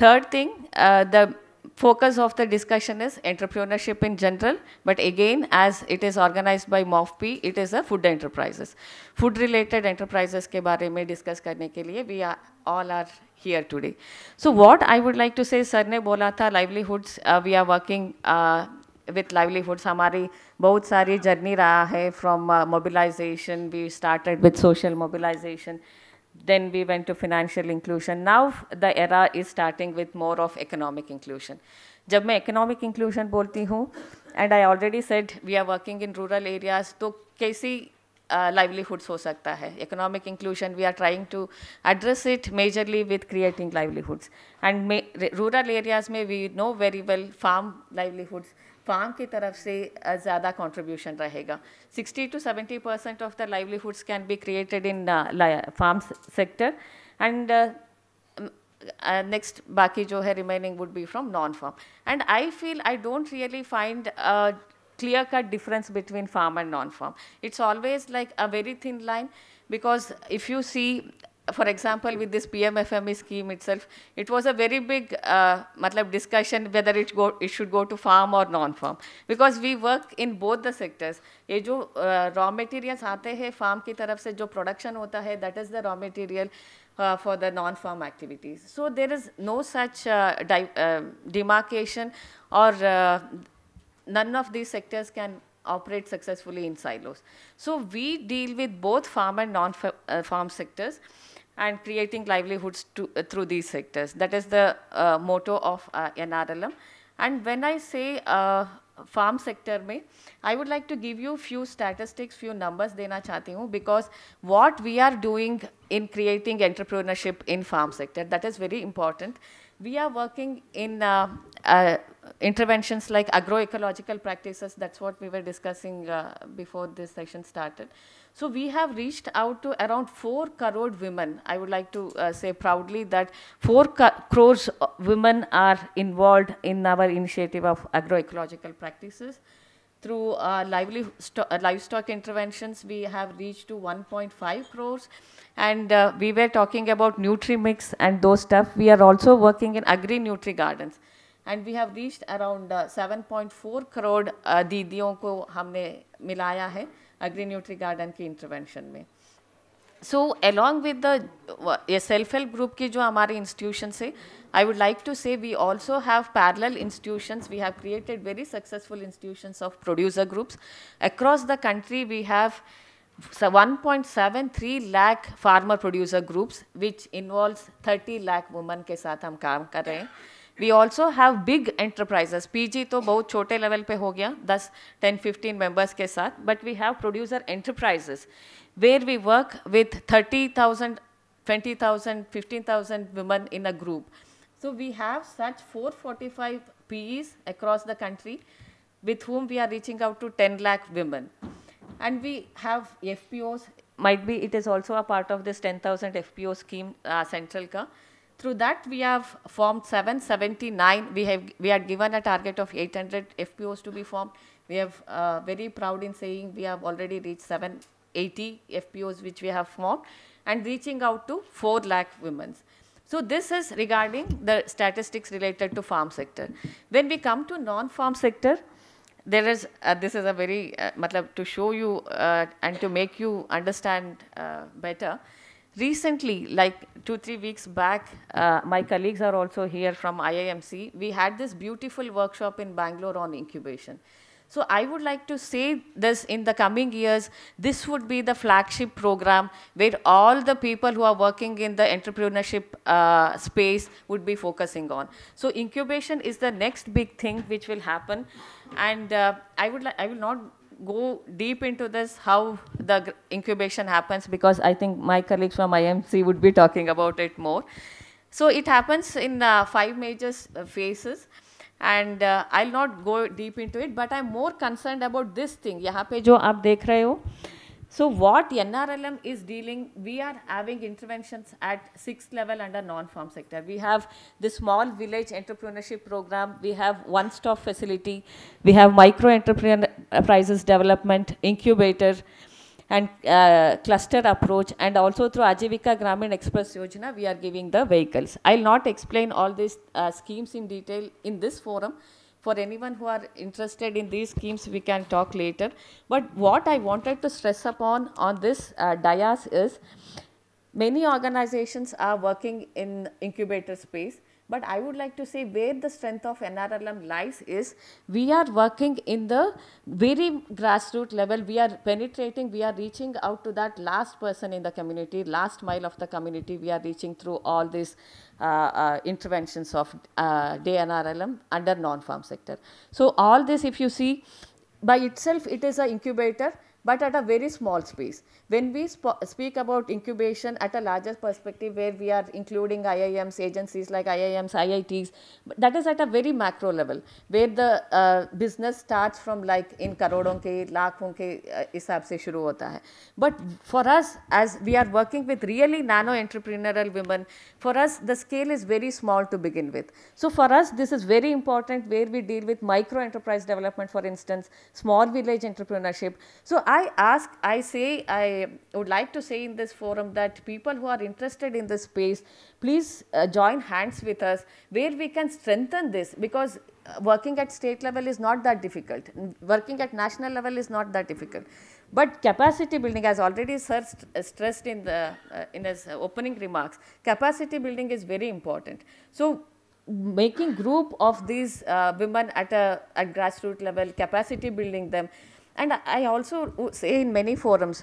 Third thing, uh, the focus of the discussion is entrepreneurship in general, but again, as it is organized by M O R D, it is a food enterprises. Food-related enterprises के बारे में discuss करने के लिए we are, all are here today. So what I would like to say, sir ने बोला था livelihoods, uh, we are working uh, with livelihoods. हमारी बहुत सारी journey रहा है from uh, mobilization, we started with social mobilization. Then we went to financial inclusion. Now the era is starting with more of economic inclusion. जब मैं economic inclusion बोलती हूँ, and I already said we are working in rural areas, तो कैसी uh, livelihoods हो सकता है? Economic inclusion, we are trying to address it majorly with creating livelihoods. And may, rural areas में we know very well farm livelihoods. Farm की तरफ से ज़्यादा कंट्रीब्यूशन रहेगा. sixty to seventy percent of the livelihoods can be created in farm sector, and next बाकी जो है remaining would be from non farm. And I feel I don't really find clear cut difference between farm and non farm. It's always like a very thin line, because if you see, for example, with this P M F M E scheme itself, it was a very big uh, matlab discussion whether it go it should go to farm or non-farm, because we work in both the sectors. ये जो uh, raw materials आते हैं farm की तरफ से, जो production होता है, that is the raw material uh, for the non-farm activities. So there is no such uh, uh, demarcation, or uh, none of these sectors can operate successfully in silos. So we deal with both farm and non-farm uh, sectors, and creating livelihoods to, uh, through these sectors. That is the uh, motto of uh, N R L M. And when I say uh, farm sector, mein, I would like to give you few statistics, few numbers dena chahti hu, because what we are doing in creating entrepreneurship in farm sector, that is very important. We are working in uh, uh, interventions like agroecological practices. That's what we were discussing uh, before this session started. So we have reached out to around four crore women. I would like to uh, say proudly that four crores women are involved in our initiative of agroecological practices. Through uh, livestock interventions, we have reached to one point five crores. And uh, we were talking about Nutri-Mix and those stuff. We are also working in agri-nutri gardens. And we have reached around uh, seven point four crore uh, didiyon ko humne milaya hai agri-nutri garden ki intervention mein. So along with the uh, self-help group ki jo hamari institution se, I would like to say we also have parallel institutions. We have created very successful institutions of producer groups. Across the country, we have one point seven three lakh farmer producer groups, which involves thirty lakh women ke saath hum kaam kar rahe hain. We also have big enterprises. P G to bahut chote level pe ho gaya, ten fifteen members ke saath, but we have producer enterprises where we work with thirty thousand, twenty thousand, fifteen thousand women in a group. So we have such four forty-five P Es across the country, with whom we are reaching out to ten lakh women. And we have F P Os, might be it is also a part of this ten thousand F P O scheme uh, central ka. Through that, we have formed seven seventy-nine. We have we had given a target of eight hundred F P Os to be formed. We have uh, very proud in saying we have already reached seven eighty F P Os which we have formed and reaching out to four lakh women. So this is regarding the statistics related to farm sector. When we come to non-farm sector, there is, uh, this is a very, uh, matlab, to show you uh, and to make you understand uh, better. Recently, like two, three weeks back, uh, my colleagues are also here from I I M C. We had this beautiful workshop in Bangalore on incubation. So I would like to say this, in the coming years, this would be the flagship program where all the people who are working in the entrepreneurship uh, space would be focusing on. So incubation is the next big thing which will happen. And uh, I would I will not go deep into this, how the incubation happens, because I think my colleagues from I M C would be talking about it more. So it happens in uh, five major phases. And uh, I'll not go deep into it, but I'm more concerned about this thing. यहाँ पे जो आप देख रहे हो, so what N R L M is dealing, we are having interventions at sixth level under non-farm sector. We have the small village entrepreneurship program. We have one-stop facility. We have micro-enterprises development incubator and uh, cluster approach, and also through Ajivika Gramin Express Yojana, we are giving the vehicles. I'll not explain all these uh, schemes in detail in this forum. For anyone who are interested in these schemes, we can talk later. But what I wanted to stress upon on this uh, dais is, many organizations are working in incubator space. But I would like to say where the strength of N R L M lies is, we are working in the very grassroots level. We are penetrating, we are reaching out to that last person in the community, last mile of the community. We are reaching through all these uh, uh, interventions of uh, day N R L M under non-farm sector. So all this, if you see, by itself, it is an incubator, but at a very small space. When we sp speak about incubation at a larger perspective, where we are including I I Ms, agencies like I I Ms, I I Ts, but that is at a very macro level, where the uh, business starts from like in karodon ke, lakhon ke uh, hisab se shuru hota hai. But for us, as we are working with really nano entrepreneurial women, for us the scale is very small to begin with. So for us this is very important, where we deal with micro enterprise development, for instance, small village entrepreneurship. So I I ask, I say, I would like to say in this forum that people who are interested in this space, please uh, join hands with us where we can strengthen this, because working at state level is not that difficult. Working at national level is not that difficult. But capacity building, as already sir stressed in, the, uh, in his opening remarks, capacity building is very important. So making group of these uh, women at a at grassroots level, capacity building them. And I also say in many forums,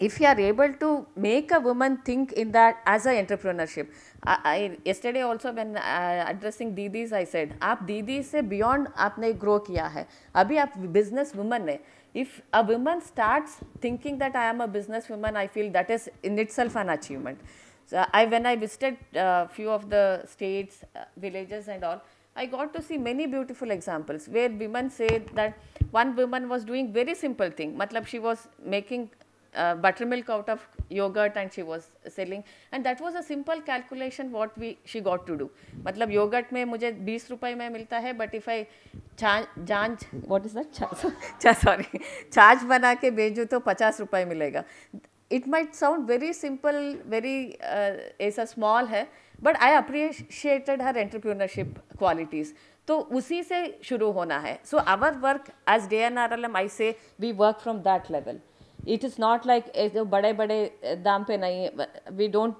if you are able to make a woman think in that as an entrepreneurship, I, I, yesterday also when uh, addressing Didis, I said, aap Didi se beyond aapne grow kiya hai, abhi aap business woman hai. If a woman starts thinking that I am a business woman, I feel that is in itself an achievement. So I, when I visited a uh, few of the states, uh, villages and all, I got to see many beautiful examples where women say that one woman was doing very simple thing. Matlab, she was making uh, buttermilk out of yogurt and she was selling, and that was a simple calculation what we she got to do. Matlab, yogurt mein mujhe twenty rupaye mein milta hai, but if I charge, what is that? Charge, sorry, charge bana ke beju to fifty rupaye milega. It might sound very simple, very uh, aisa small hai. But I appreciated her entrepreneurship qualities. So, usi se shuru hona hai. So, our work as D N R L M, I say, we work from that level. It is not like bade bade dam pe nahi. We don't,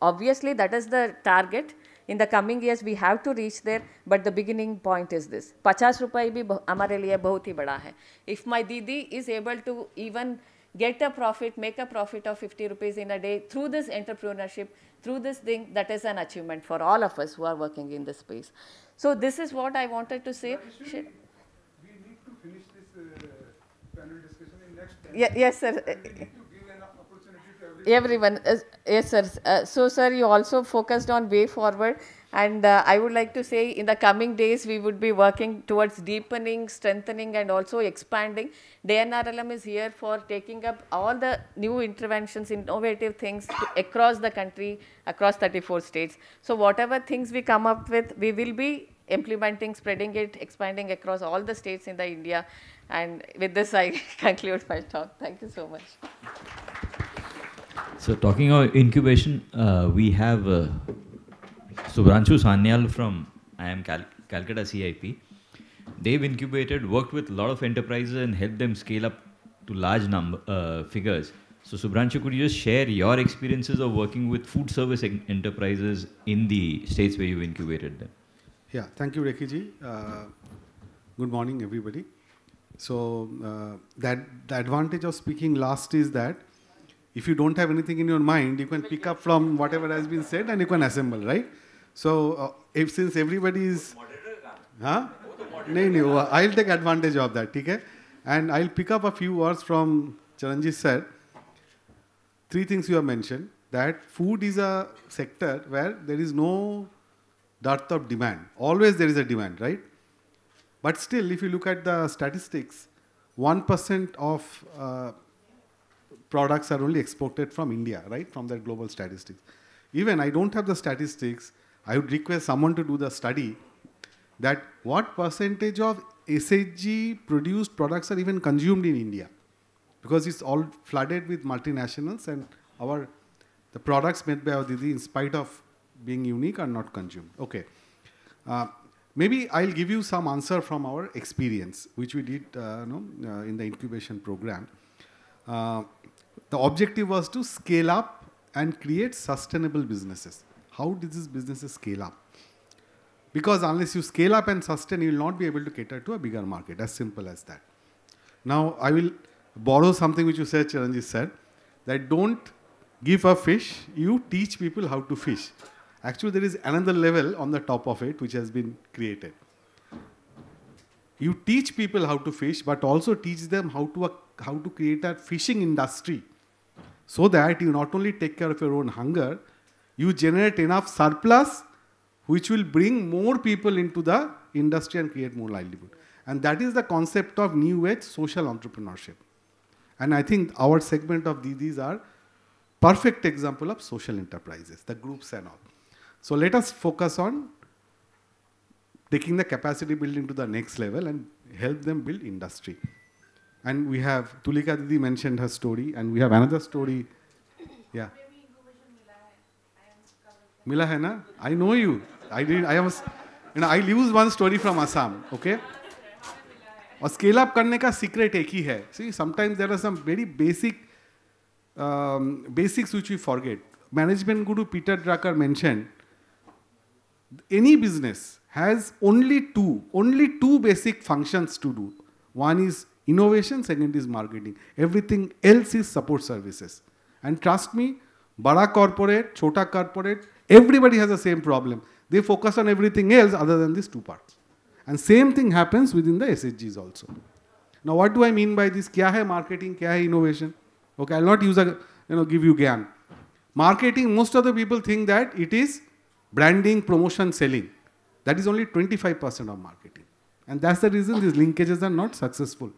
obviously that is the target. In the coming years, we have to reach there, but the beginning point is this. fifty rupaye bhi hamare liye bahut hi bada hai. If my Didi is able to even get a profit, make a profit of fifty rupees in a day through this entrepreneurship, through this thing, that is an achievement for all of us who are working in this space. So this is what I wanted to say. We need to finish this uh, panel discussion in next ten yeah, yes, sir. And we need to give an opportunity to everyone. Everyone. Uh, yes, sir. Uh, so, sir, you also focused on way forward. And uh, I would like to say in the coming days, we would be working towards deepening, strengthening, and also expanding. D N R L M is here for taking up all the new interventions, innovative things across the country, across thirty-four states. So whatever things we come up with, we will be implementing, spreading it, expanding across all the states in the India. And with this, I conclude my talk. Thank you so much. So talking about incubation, uh, we have uh, Subhrangshu Sanyal from I I M Cal Calcutta C I P. They've incubated, worked with a lot of enterprises and helped them scale up to large number uh, figures. So Subhranshu, could you just share your experiences of working with food service enterprises in the states where you incubated them? Yeah, thank you, Rekhi ji. Uh, good morning, everybody. So uh, that the advantage of speaking last is that if you don't have anything in your mind, you can pick up from whatever has been said and you can assemble, right? So uh, if since everybody is, huh? No, no, I'll take advantage of that, okay? And I'll pick up a few words from Charanjit sir. Three things you have mentioned, that food is a sector where there is no dearth of demand. Always there is a demand, right? But still, if you look at the statistics, one percent of uh, products are only exported from India, right? From their global statistics. Even I don't have the statistics, I would request someone to do the study that what percentage of S H G produced products are even consumed in India, because it's all flooded with multinationals and our the products made by our Didi in spite of being unique are not consumed. Okay. Uh, maybe I'll give you some answer from our experience, which we did uh, you know, uh, in the incubation program. Uh, the objective was to scale up and create sustainable businesses. How did these businesses scale up? Because unless you scale up and sustain, you will not be able to cater to a bigger market, as simple as that. Now, I will borrow something which you said, Charanjit said, that don't give a fish, you teach people how to fish. Actually, there is another level on the top of it, which has been created. You teach people how to fish, but also teach them how to, how to create a fishing industry, so that you not only take care of your own hunger, you generate enough surplus which will bring more people into the industry and create more livelihood. And that is the concept of new age social entrepreneurship. And I think our segment of Didis are perfect example of social enterprises, the groups and all. So let us focus on taking the capacity building to the next level and help them build industry. And we have, Tulika Didi mentioned her story, and we have another story. Yeah. Mila hai na? I know you. I did. I was, you know, I'll use one story from Assam. Okay. Or scale up करने का secret एक ही है. See, sometimes there are some very basic um, basics which we forget. Management guru Peter Drucker mentioned any business has only two, only two basic functions to do. One is innovation, second is marketing. Everything else is support services. And trust me, bada corporate, chota corporate, everybody has the same problem. They focus on everything else other than these two parts. And same thing happens within the S H Gs also. Now, what do I mean by this? Kya hai marketing, kya hai innovation? Okay, I'll not use a, you know, give you gyan. Marketing, most of the people think that it is branding, promotion, selling. That is only twenty-five percent of marketing. And that's the reason these linkages are not successful.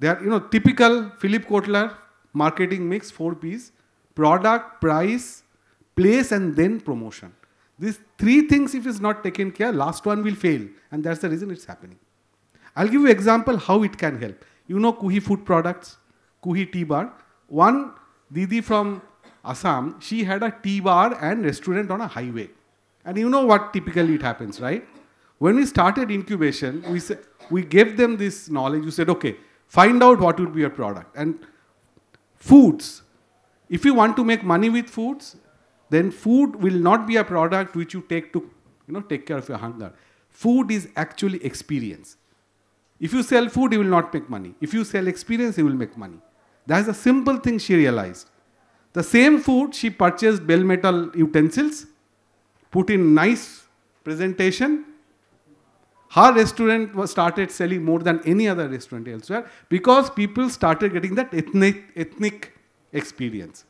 They are, you know, typical Philip Kotler marketing mix, four P's, product, price, place, and then promotion. These three things, if it's not taken care, last one will fail. And that's the reason it's happening. I'll give you an example how it can help. You know Kuhi food products, Kuhi tea bar. One Didi from Assam, she had a tea bar and restaurant on a highway. And you know what typically it happens, right? When we started incubation, we, say, we gave them this knowledge. We said, okay, find out what would be your product. And foods, if you want to make money with foods, then food will not be a product which you take to, you know, take care of your hunger. Food is actually experience. If you sell food, you will not make money. If you sell experience, you will make money. That's a simple thing she realized. The same food, she purchased bell metal utensils, put in nice presentation. Her restaurant was started selling more than any other restaurant elsewhere because people started getting that ethnic, ethnic experience.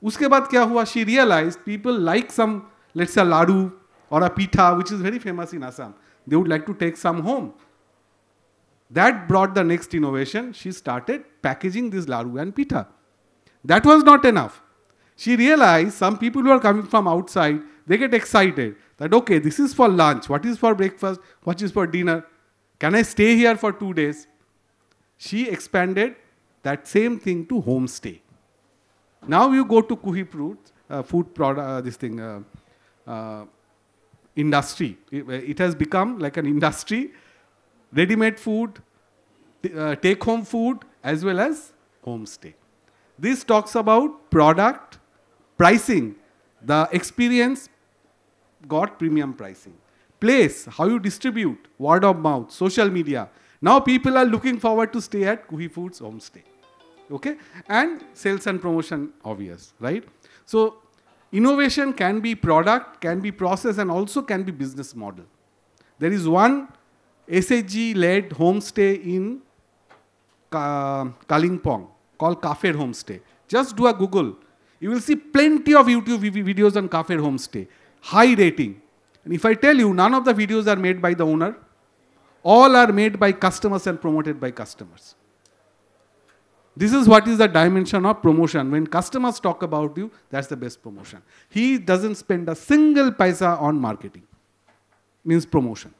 Uske baad kya hua? She realized people like some, let's say, a ladu or a pitha, which is very famous in Assam. They would like to take some home. That brought the next innovation. She started packaging this ladu and pitha. That was not enough. She realized some people who are coming from outside, they get excited. that, okay, this is for lunch, what is for breakfast, what is for dinner, can I stay here for two days? She expanded that same thing to homestay. Now you go to Kuhip Root, uh, food product, uh, this thing, uh, uh, industry. It, it has become like an industry, ready-made food, uh, take-home food, as well as homestay. This talks about product, pricing, the experience got premium pricing. Place, how you distribute, word of mouth, social media. Now people are looking forward to stay at Kuhi Foods Homestay. Okay? And sales and promotion, obvious, right? So innovation can be product, can be process, and also can be business model. There is one S H G-led homestay in uh, Kalingpong called Kafir Homestay. Just do a Google. You will see plenty of YouTube videos on Kafir Homestay. High rating. And if I tell you, none of the videos are made by the owner. All are made by customers and promoted by customers. This is what is the dimension of promotion. When customers talk about you, that's the best promotion. He doesn't spend a single paisa on marketing. Means promotion.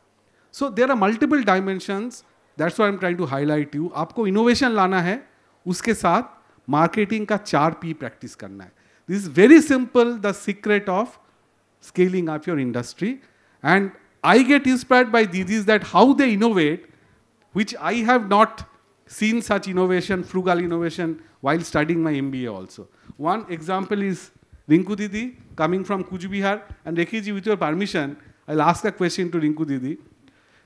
So there are multiple dimensions. That's why I'm trying to highlight you. Aapko innovation lana hai. Uske saath marketing ka four P practice karna hai. This is very simple, the secret of scaling up your industry. And I get inspired by didis that how they innovate, which I have not seen such innovation, frugal innovation, while studying my M B A also. One example is Rinku Didi coming from Kuch Bihar, and Rekhi ji, with your permission, I'll ask a question to Rinku Didi.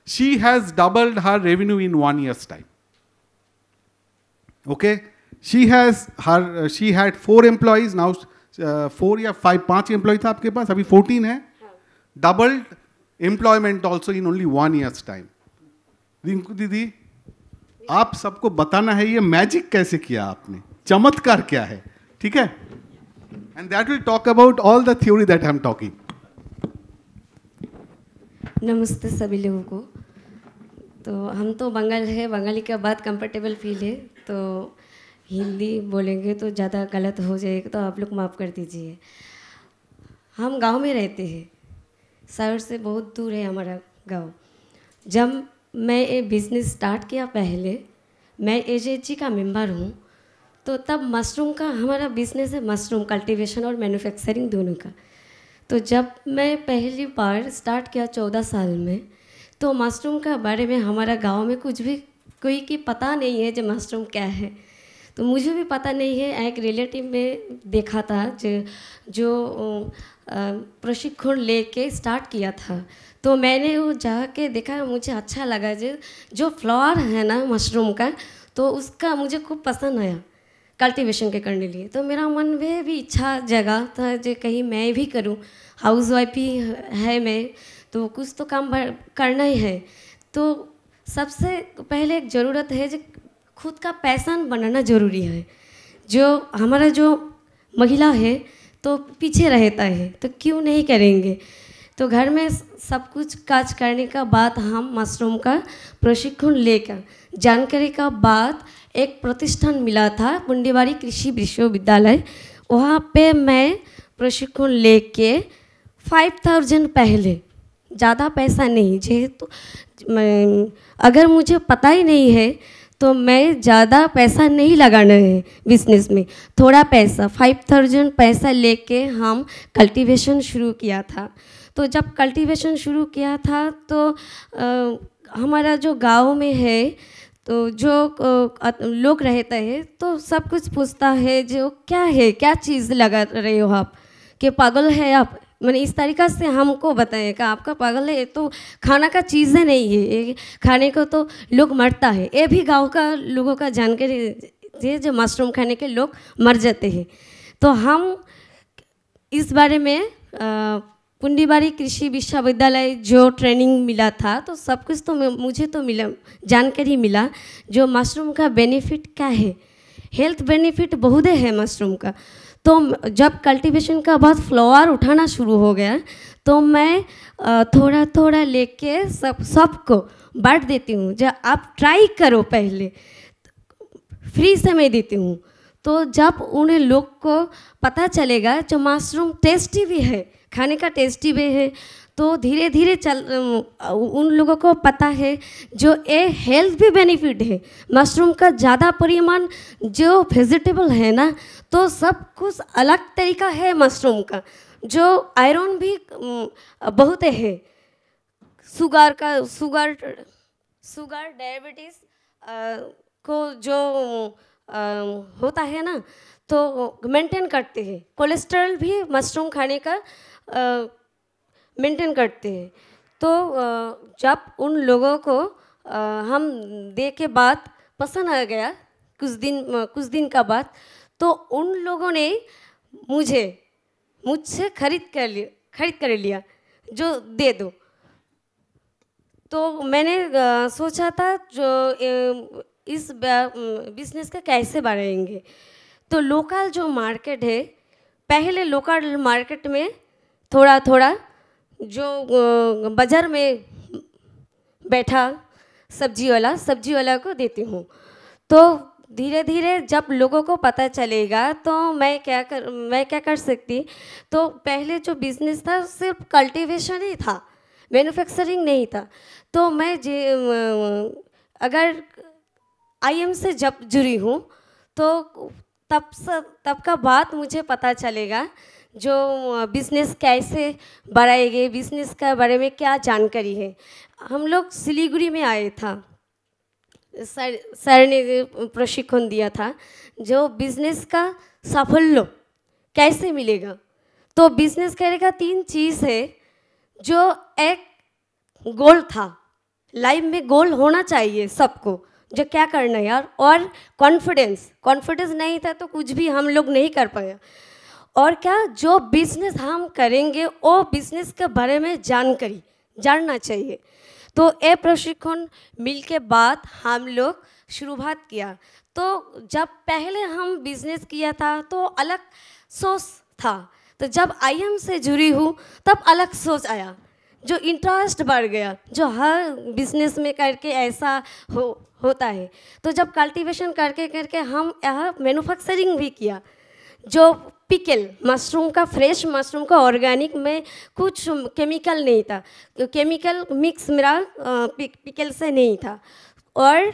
She has doubled her revenue in one year's time. Okay, she has her. Uh, she had four employees now. Uh, four or five, five employees tha aapke paas, abhi fourteen hai. Doubled employment also in only one year's time. Rinku Didi, आप सबको बताना है ये magic कैसे किया आपने, चमत्कार क्या है, ठीक है? And that will talk about all the theory that I am talking. नमस्ते सभी लोगों को. तो हम तो बंगाल है, बंगाली के बाद कंफर्टेबल फील है, तो हिंदी बोलेंगे तो ज़्यादा गलत हो जाएगा, तो आप लोग माफ़ कर दीजिए. हम गांव में रहते हैं, शहर से बहुत दूर है हमारा गांव. जब मैं ये बिज़नेस स्टार्ट किया पहले, मैं एजेंसी का मेंबर हूँ, तो तब मशरूम का हमारा बिज़नेस है, मशरूम कल्टीवेशन और मैन्युफैक्चरिंग दोनों का. तो जब मैं पहली बार स्टार्ट किया चौदह साल में, तो मशरूम का बारे में हमारा गाँव में कुछ भी कोई की पता नहीं है जो मशरूम क्या है. तो मुझे भी पता नहीं है, एक रिलेटिव में देखा था जो, जो प्रशिक्षण लेके स्टार्ट किया था, तो मैंने वो जाके देखा, मुझे अच्छा लगा. जो जो फ्लावर है ना मशरूम का, तो उसका मुझे खूब पसंद आया कल्टीवेशन के करने लिए. तो मेरा मन में भी इच्छा जगा था जो कहीं मैं भी करूं, हाउसवाइफ ही है मैं, तो कुछ तो काम करना ही है. तो सबसे पहले एक ज़रूरत है जो खुद का पैशन बनाना ज़रूरी है. जो हमारा जो महिला है तो पीछे रहता है, तो क्यों नहीं करेंगे? तो घर में सब कुछ काज करने का बाद हम मशरूम का प्रशिक्षण लेकर जानकारी का बाद एक प्रतिष्ठान मिला था पुंडीवाड़ी कृषि विश्वविद्यालय, वहाँ पे मैं प्रशिक्षण लेके फाइव थाउजेंड पहले, ज़्यादा पैसा नहीं, जेहेतु मैं अगर मुझे पता ही नहीं है तो मैं ज़्यादा पैसा नहीं लगाना है बिजनेस में, थोड़ा पैसा फाइव थाउजेंड पैसा लेके हम कल्टीवेशन शुरू किया था. तो जब कल्टीवेशन शुरू किया था तो आ, हमारा जो गांव में है तो जो आ, लोग रहते हैं तो सब कुछ पूछता है जो क्या है, क्या चीज़ लगा रहे हो आप, कि पागल है आप, मैंने इस तरीक़ा से हमको बताएगा आपका पागल है, तो खाना का चीज़ें नहीं है, खाने को तो लोग मरता है. ये भी गांव का लोगों का जानकारी है जो मशरूम खाने के लोग मर जाते हैं. तो हम इस बारे में आ, पुंडीबाड़ी कृषि विश्वविद्यालय जो ट्रेनिंग मिला था तो सब कुछ तो मुझे तो मिला, जानकारी मिला जो मशरूम का बेनिफिट क्या है, हेल्थ बेनिफिट बहुत है मशरूम का. तो जब कल्टीवेशन का बाद फ्लावर उठाना शुरू हो गया तो मैं थोड़ा थोड़ा लेके सब सबको बांट देती हूँ, जब आप ट्राई करो पहले, फ्री समय देती हूँ. तो जब उन्हें लोग को पता चलेगा जो मशरूम टेस्टी भी है, खाने का टेस्टी वे है। तो धीरे धीरे चल उन लोगों को पता है जो ए हेल्थ भी बेनिफिट है, मशरूम का ज़्यादा परिमाण जो वेजिटेबल है ना, तो सब कुछ अलग तरीका है मशरूम का, जो आयरन भी बहुत है, शुगर का शुगर शुगर डायबिटीज़ को जो आ, होता है ना तो मेंटेन करते हैं, कोलेस्ट्रॉल भी मशरूम खाने का मेंटेन करते हैं। तो जब उन लोगों को हम दे के बाद पसंद आ गया, कुछ दिन कुछ दिन का बाद तो उन लोगों ने मुझे मुझसे खरीद कर लिया खरीद कर लिया जो दे दो। तो मैंने सोचा था जो इस बिजनेस का कैसे बढ़ाएंगे, तो लोकल जो मार्केट है, पहले लोकल मार्केट में थोड़ा थोड़ा जो बाज़ार में बैठा सब्जी वाला सब्जी वाला को देती हूँ। तो धीरे धीरे जब लोगों को पता चलेगा तो मैं क्या कर मैं क्या कर सकती। तो पहले जो बिज़नेस था सिर्फ कल्टीवेशन ही था, मैन्युफैक्चरिंग नहीं था। तो मैं जे अगर आई एम से जब जुड़ी हूँ तो तब सब तब का बात मुझे पता चलेगा जो बिज़नेस कैसे बढ़ाएंगे, बिज़नेस के बारे में क्या जानकारी है। हम लोग सिलीगुड़ी में आए था, सर सर ने प्रशिक्षण दिया था जो बिज़नेस का साफल्य कैसे मिलेगा। तो बिज़नेस करने का तीन चीज़ है, जो एक गोल था, लाइफ में गोल होना चाहिए सबको जो क्या करना है, यार, और कॉन्फिडेंस कॉन्फिडेंस नहीं था तो कुछ भी हम लोग नहीं कर पाया। और क्या जो बिज़नेस हम करेंगे वो बिज़नेस के बारे में जानकारी जानना चाहिए। तो ये प्रशिक्षण मिल के बाद हम लोग शुरुआत किया। तो जब पहले हम बिज़नेस किया था तो अलग सोच था, तो जब आई एम से जुड़ी हूँ तब अलग सोच आया, जो इंटरेस्ट बढ़ गया जो हर बिज़नेस में करके ऐसा हो होता है। तो जब कल्टीवेशन करके करके हम यहाँ मैन्युफैक्चरिंग भी किया, जो पिकल मशरूम का, फ्रेश मशरूम का ऑर्गेनिक में कुछ केमिकल नहीं था, केमिकल मिक्स मेरा पिक, पिकल से नहीं था। और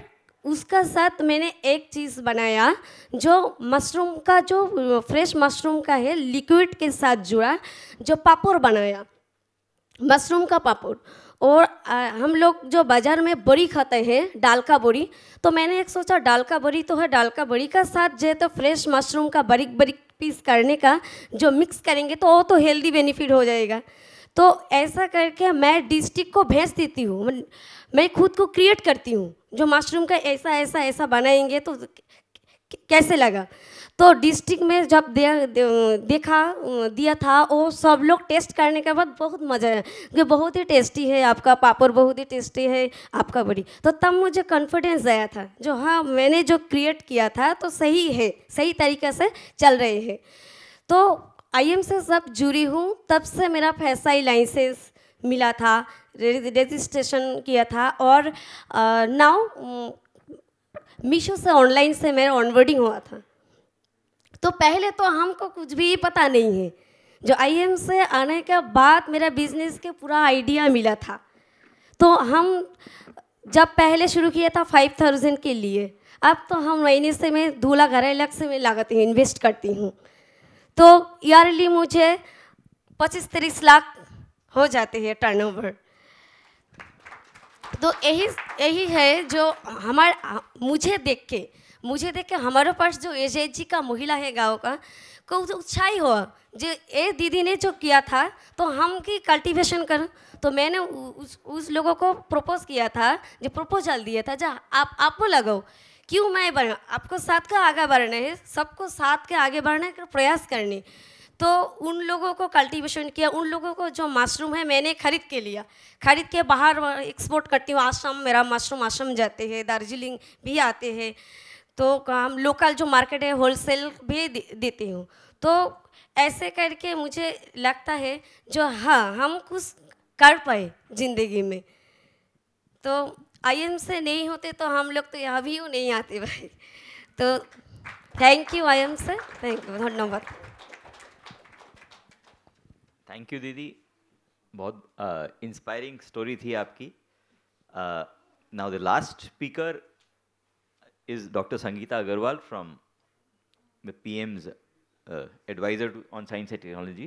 उसका साथ मैंने एक चीज़ बनाया जो मशरूम का, जो फ्रेश मशरूम का है लिक्विड के साथ जुड़ा, जो पापड़ बनाया, मशरूम का पापड़। और आ, हम लोग जो बाज़ार में बड़ी खाते हैं, दाल का बड़ी, तो मैंने एक सोचा दाल का बड़ी तो है, दाल का बड़ी का साथ जो तो फ्रेश मशरूम का बारीक बारीक पीस करने का जो मिक्स करेंगे तो वो तो हेल्दी बेनिफिट हो जाएगा। तो ऐसा करके मैं डिस्ट्रिक्ट को भेज देती हूँ, मैं खुद को क्रिएट करती हूँ जो मशरूम का ऐसा ऐसा ऐसा बनाएंगे तो कैसे लगा। तो डिस्ट्रिक्ट में जब दे, दे, देखा दिया था वो सब लोग टेस्ट करने के बाद बहुत मज़ा आया कि बहुत ही टेस्टी है आपका पापड़, बहुत ही टेस्टी है आपका बड़ी। तो तब मुझे कॉन्फिडेंस आया था जो हाँ मैंने जो क्रिएट किया था तो सही है, सही तरीके से चल रहे हैं। तो आई एम से सब जुड़ी हूँ, तब से मेरा फैसाई लाइसेंस मिला था, रजिस्ट्रेशन किया था। और नाउ मीशो से ऑनलाइन से मेरा ऑनवर्डिंग हुआ था। तो पहले तो हमको कुछ भी पता नहीं है, जो आई एम से आने के बाद मेरा बिज़नेस के पूरा आइडिया मिला था। तो हम जब पहले शुरू किया था फाइव थाउजेंड के लिए, अब तो हम महीने से मैं दो लाख अढ़ाई लाख से मैं लागत इन्वेस्ट करती हूँ। तो ईयरली मुझे पच्चीस तीस लाख हो जाते हैं टर्नओवर। तो यही यही है जो हमारा मुझे देख के मुझे देख के हमारे पास जो एजेंसी का महिला है गांव का को उत्साही हुआ जो ए दीदी ने जो किया था तो हम की कल्टीवेशन कर। तो मैंने उस उस लोगों को प्रपोज किया था, जो प्रपोजल दिया था जा आप आपको लगाओ, क्यों मैं बना, आपको साथ का आगे बढ़ना है, सबको साथ के आगे बढ़ने का प्रयास करने। तो उन लोगों को कल्टीवेशन किया, उन लोगों को जो मशरूम है मैंने खरीद के लिया, खरीद के बाहर एक्सपोर्ट करती हूँ। आसाम मेरा मशरूम आसाम जाते हैं, दार्जिलिंग भी आते हैं। तो हम लोकल जो मार्केट है होलसेल भी देती हूँ। तो ऐसे करके मुझे लगता है जो हाँ हम कुछ कर पाए ज़िंदगी में। तो आई एम से नहीं होते तो हम लोग तो यहाँ भी नहीं आते भाई। तो थैंक यू आई एम से, थैंक यू, धन्यवाद। थैंक यू दीदी, बहुत इंस्पायरिंग स्टोरी थी आपकी. Now the last speaker is doctor Sangeeta Agarwal from the PM's advisor to, on science and technology.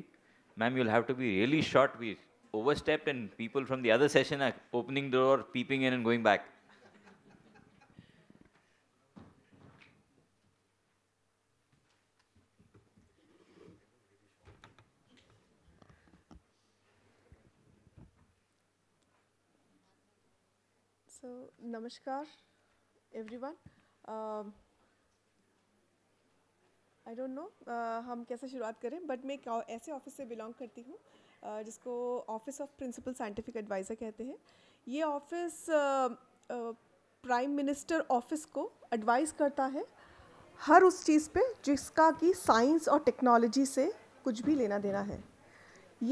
Ma'am, you'll have to be really short. We overstepped and people from the other session are opening the door, peeping in and going back. So, namaskar everyone. Um, I don't know हम कैसे शुरुआत करें, but मैं ऐसे office से belong करती हूँ uh, जिसको office of principal scientific adviser कहते हैं. ये ऑफिस प्राइम मिनिस्टर ऑफिस को एडवाइज़ करता है हर उस चीज़ पे जिसका कि साइंस और टेक्नोलॉजी से कुछ भी लेना देना है.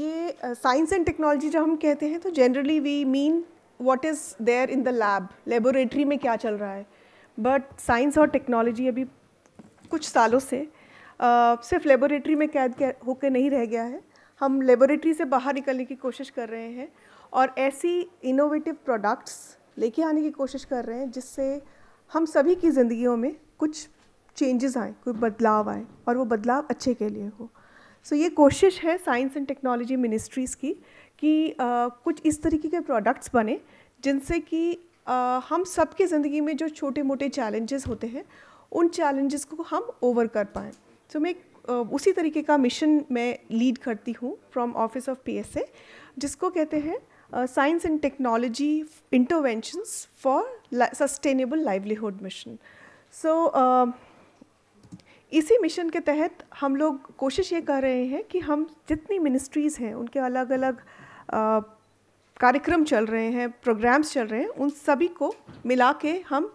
ये साइंस एंड टेक्नोलॉजी जब हम कहते हैं तो generally we mean what is there in the lab, laboratory में क्या चल रहा है. बट साइंस और टेक्नोलॉजी अभी कुछ सालों से Uh, सिर्फ लेबोरेटरी में कैद होकर नहीं रह गया है. हम लेबोरेटरी से बाहर निकलने की कोशिश कर रहे हैं और ऐसी इनोवेटिव प्रोडक्ट्स लेके आने की कोशिश कर रहे हैं जिससे हम सभी की ज़िंदगियों में कुछ चेंजेस आए, कोई बदलाव आए और वो बदलाव अच्छे के लिए हो. सो so, ये कोशिश है साइंस एंड टेक्नोलॉजी मिनिस्ट्रीज़ की कि uh, कुछ इस तरीके के प्रोडक्ट्स बने जिनसे कि uh, हम सब की ज़िंदगी में जो छोटे मोटे चैलेंजेस होते हैं उन चैलेंजेस को हम ओवर कर पाएँ. तो so, मैं uh, उसी तरीके का मिशन मैं लीड करती हूँ फ्रॉम ऑफिस ऑफ पीएसए, जिसको कहते हैं science and technology interventions for sustainable livelihood mission. So इसी मिशन के तहत हम लोग कोशिश ये कर रहे हैं कि हम जितनी मिनिस्ट्रीज़ हैं उनके अलग अलग uh, कार्यक्रम चल रहे हैं, प्रोग्राम्स चल रहे हैं, उन सभी को मिला के हम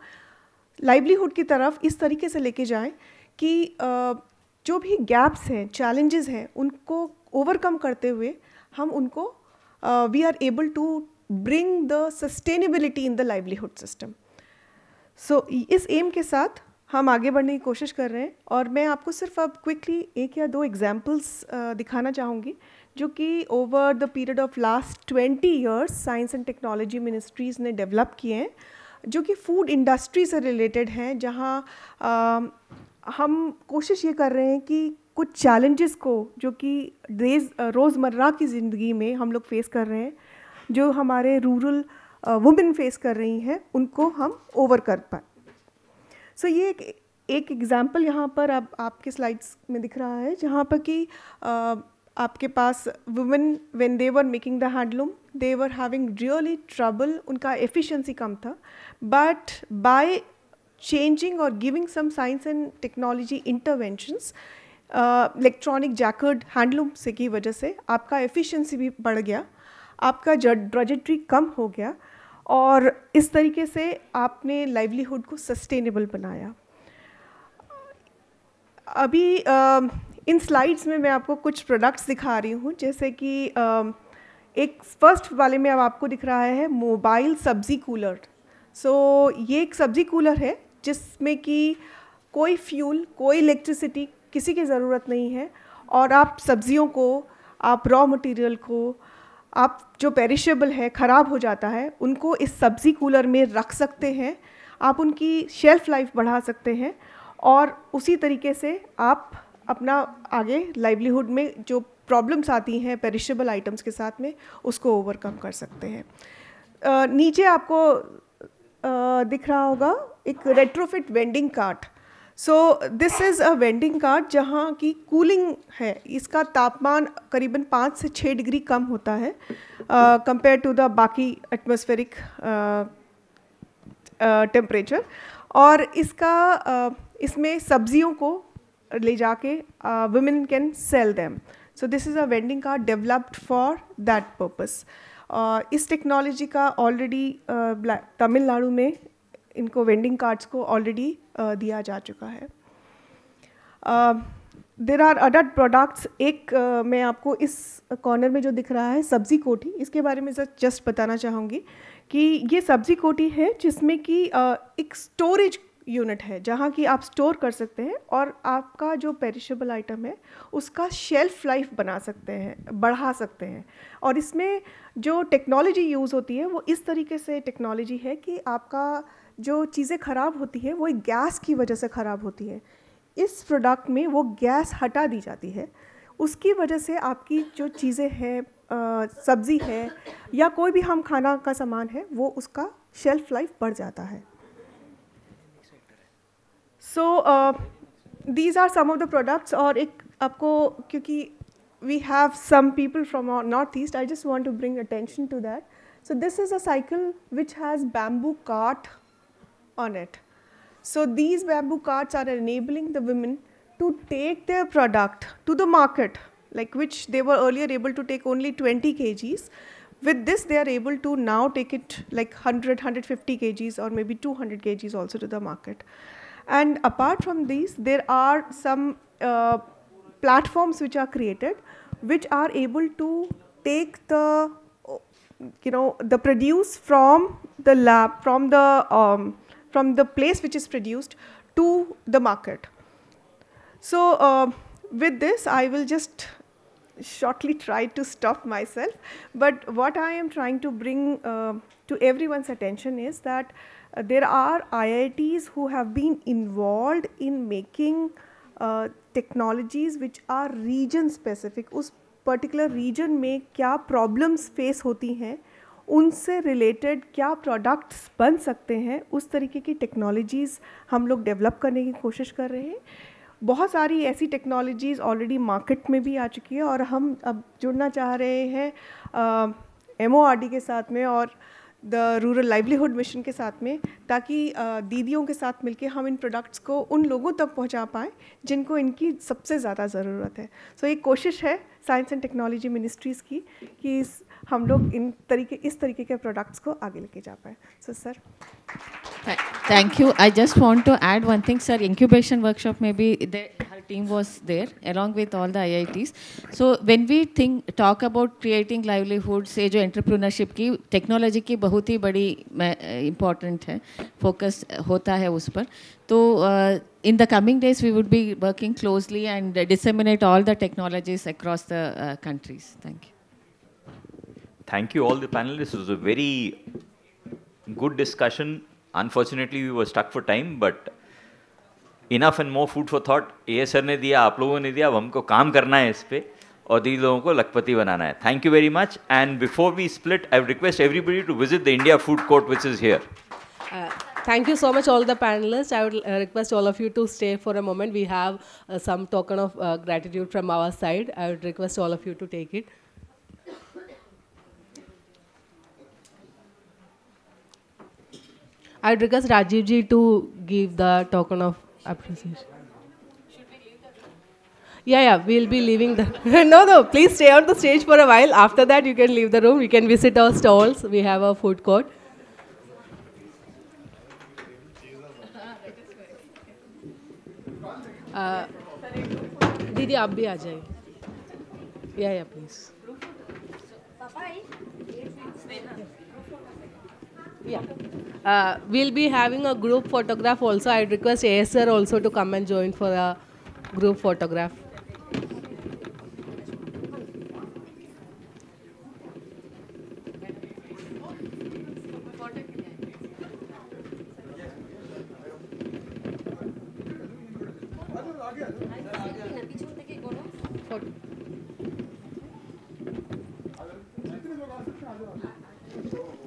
लाइवलीहुड की तरफ इस तरीके से लेके जाएं कि uh, जो भी गैप्स हैं, चैलेंजेस हैं, उनको ओवरकम करते हुए हम उनको we are able to bring the sustainability in the livelihood system. So इस एम के साथ हम आगे बढ़ने की कोशिश कर रहे हैं और मैं आपको सिर्फ अब क्विकली एक या दो एग्जांपल्स uh, दिखाना चाहूँगी जो कि over the period of last twenty years science and technology ministries ने डेवलप किए हैं, जो कि फूड इंडस्ट्री से रिलेटेड हैं, जहाँ uh, हम कोशिश ये कर रहे हैं कि कुछ चैलेंजेस को जो कि रोज़मर्रा की ज़िंदगी में हम लोग फेस कर रहे हैं, जो हमारे रूरल वुमेन फेस कर रही हैं, उनको हम ओवर कर पाए. सो so, ये एक एक एग्ज़ाम्पल यहाँ पर अब आप, आपके स्लाइड्स में दिख रहा है जहाँ पर कि आपके पास women when they were making the handloom they were having really trouble, उनका एफिशिएंसी कम था. But by changing or giving some science and technology interventions, electronic jacquard handloom से की वजह से आपका एफिशिएंसी भी बढ़ गया, आपका ट्रजेक्टरी कम हो गया और इस तरीके से आपने लाइवलीहुड को सस्टेनेबल बनाया. अभी uh, इन स्लाइड्स में मैं आपको कुछ प्रोडक्ट्स दिखा रही हूँ, जैसे कि uh, एक फर्स्ट वाले में अब आपको दिख रहा है मोबाइल सब्जी कूलर. सो so, ये एक सब्जी कूलर है जिसमें कि कोई फ्यूल, कोई इलेक्ट्रिसिटी, किसी की ज़रूरत नहीं है और आप सब्जियों को, आप रॉ मटेरियल को, आप जो पेरिशेबल है, ख़राब हो जाता है, उनको इस सब्ज़ी कूलर में रख सकते हैं. आप उनकी शेल्फ़ लाइफ बढ़ा सकते हैं और उसी तरीके से आप अपना आगे लाइवलीहुड में जो प्रॉब्लम्स आती हैं पेरिशेबल आइटम्स के साथ में, उसको ओवरकम कर सकते हैं. uh, नीचे आपको Uh, दिख रहा होगा एक retrofit vending cart. So this is a vending cart जहाँ की कूलिंग है, इसका तापमान करीबन पाँच से छः डिग्री कम होता है कंपेयर टू द बाकी एटमॉस्फेरिक टेम्परेचर. और इसका uh, इसमें सब्जियों को ले जाके women can sell them. So this is a vending cart developed for that purpose. Uh, इस टेक्नोलॉजी का ऑलरेडी uh, तमिलनाडु में इनको वेंडिंग कार्ड्स को ऑलरेडी uh, दिया जा चुका है. There are other products. एक uh, मैं आपको इस कॉर्नर में जो दिख रहा है सब्जी कोठी, इसके बारे में जस्ट बताना चाहूँगी कि ये सब्जी कोठी है जिसमें कि uh, एक स्टोरेज यूनिट है जहाँ कि आप स्टोर कर सकते हैं और आपका जो पेरिशेबल आइटम है उसका शेल्फ लाइफ बना सकते हैं, बढ़ा सकते हैं। और इसमें जो टेक्नोलॉजी यूज़ होती है वो इस तरीके से टेक्नोलॉजी है कि आपका जो चीज़ें ख़राब होती है वो एक गैस की वजह से ख़राब होती है, इस प्रोडक्ट में वो गैस हटा दी जाती है, उसकी वजह से आपकी जो चीज़ें हैं, सब्ज़ी है या कोई भी हम खाना का सामान है, वो उसका शेल्फ लाइफ बढ़ जाता है। So uh, these are some of the products, और एक आपको क्योंकि we have some people from our northeast, I just want to bring attention to that. So this is a cycle which has bamboo cart on it. So these bamboo carts are enabling the women to take their product to the market, like which they were earlier able to take only twenty kilograms. With this, they are able to now take it like one hundred, one hundred fifty kilograms or maybe two hundred kilograms also to the market. And apart from these, there are some uh, platforms which are created, which are able to take the, you know, the produce from the lab, from the um, from the place which is produced to the market. So uh, with this, I will just shortly try to stop myself. But what I am trying to bring uh, to everyone's attention is that there are I I Ts who have been involved in making uh, technologies which are region specific. उस particular region में क्या problems face होती हैं, उनसे related क्या products बन सकते हैं, उस तरीके की technologies हम लोग develop करने की कोशिश कर रहे हैं। बहुत सारी ऐसी technologies already market में भी आ चुकी है और हम अब जुड़ना चाह रहे हैं M O R D के साथ में और द रूरल लाइवलीहुड मिशन के साथ में, ताकि दीदियों के साथ मिलकर हम इन प्रोडक्ट्स को उन लोगों तक पहुंचा पाएँ जिनको इनकी सबसे ज़्यादा ज़रूरत है। सो एक कोशिश है साइंस एंड टेक्नोलॉजी मिनिस्ट्रीज़ की कि हम लोग इन तरीके इस तरीके के प्रोडक्ट्स को आगे लेके जा पाएँ। So sir, thank you. I just want to add one thing sir, incubation workshop में भी her team was there along with all the I I Ts. So when we think talk about creating livelihoods, ये जो entrepreneurship की technology की बहुत ही बड़ी important है, focus होता है उस पर। तो in the coming days we would be working closely and disseminate all the technologies across the uh, countries. Thank you. Thank you all the panelists. It was a very good discussion. Unfortunately we were stuck for time, but enough and more food for thought ए sir ने दिया, आप लोगों ने दिया, अब हमको काम करना है इस पर और दीदी लोगों को लखपति बनाना है। Thank you very much. And before we split, I request everybody to visit the India food court which is here. Thank you so much, all the panelists. I would uh, request all of you to stay for a moment. We have uh, some token of uh, gratitude from our side. I would request all of you to take it. I would request Rajiv ji to give the token of appreciation. Should we leave the room? Yeah, yeah, we'll be leaving the no, no, please stay on the stage for a while. After that, you can leave the room. You can visit our stalls. We have a food court. Uh, Didi, ab bhi aa jaiye. Yeah, yeah, please. Yeah. Uh, we'll be having a group photograph also. I'd request A S R also to come and join for a group photograph.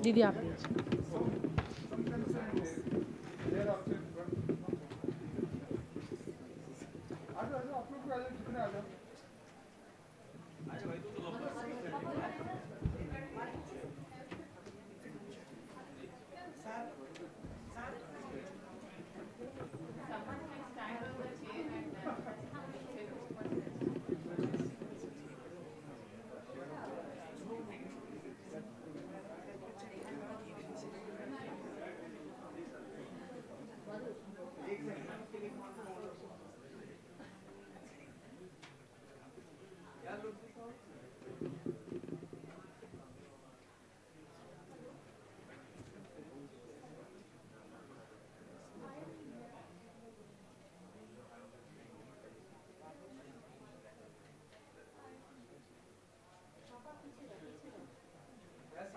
Didi, aap please.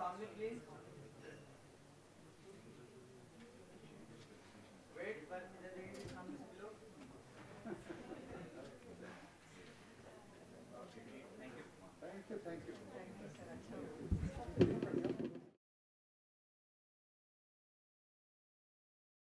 सामने please wait पर सामने से लो thank you thank you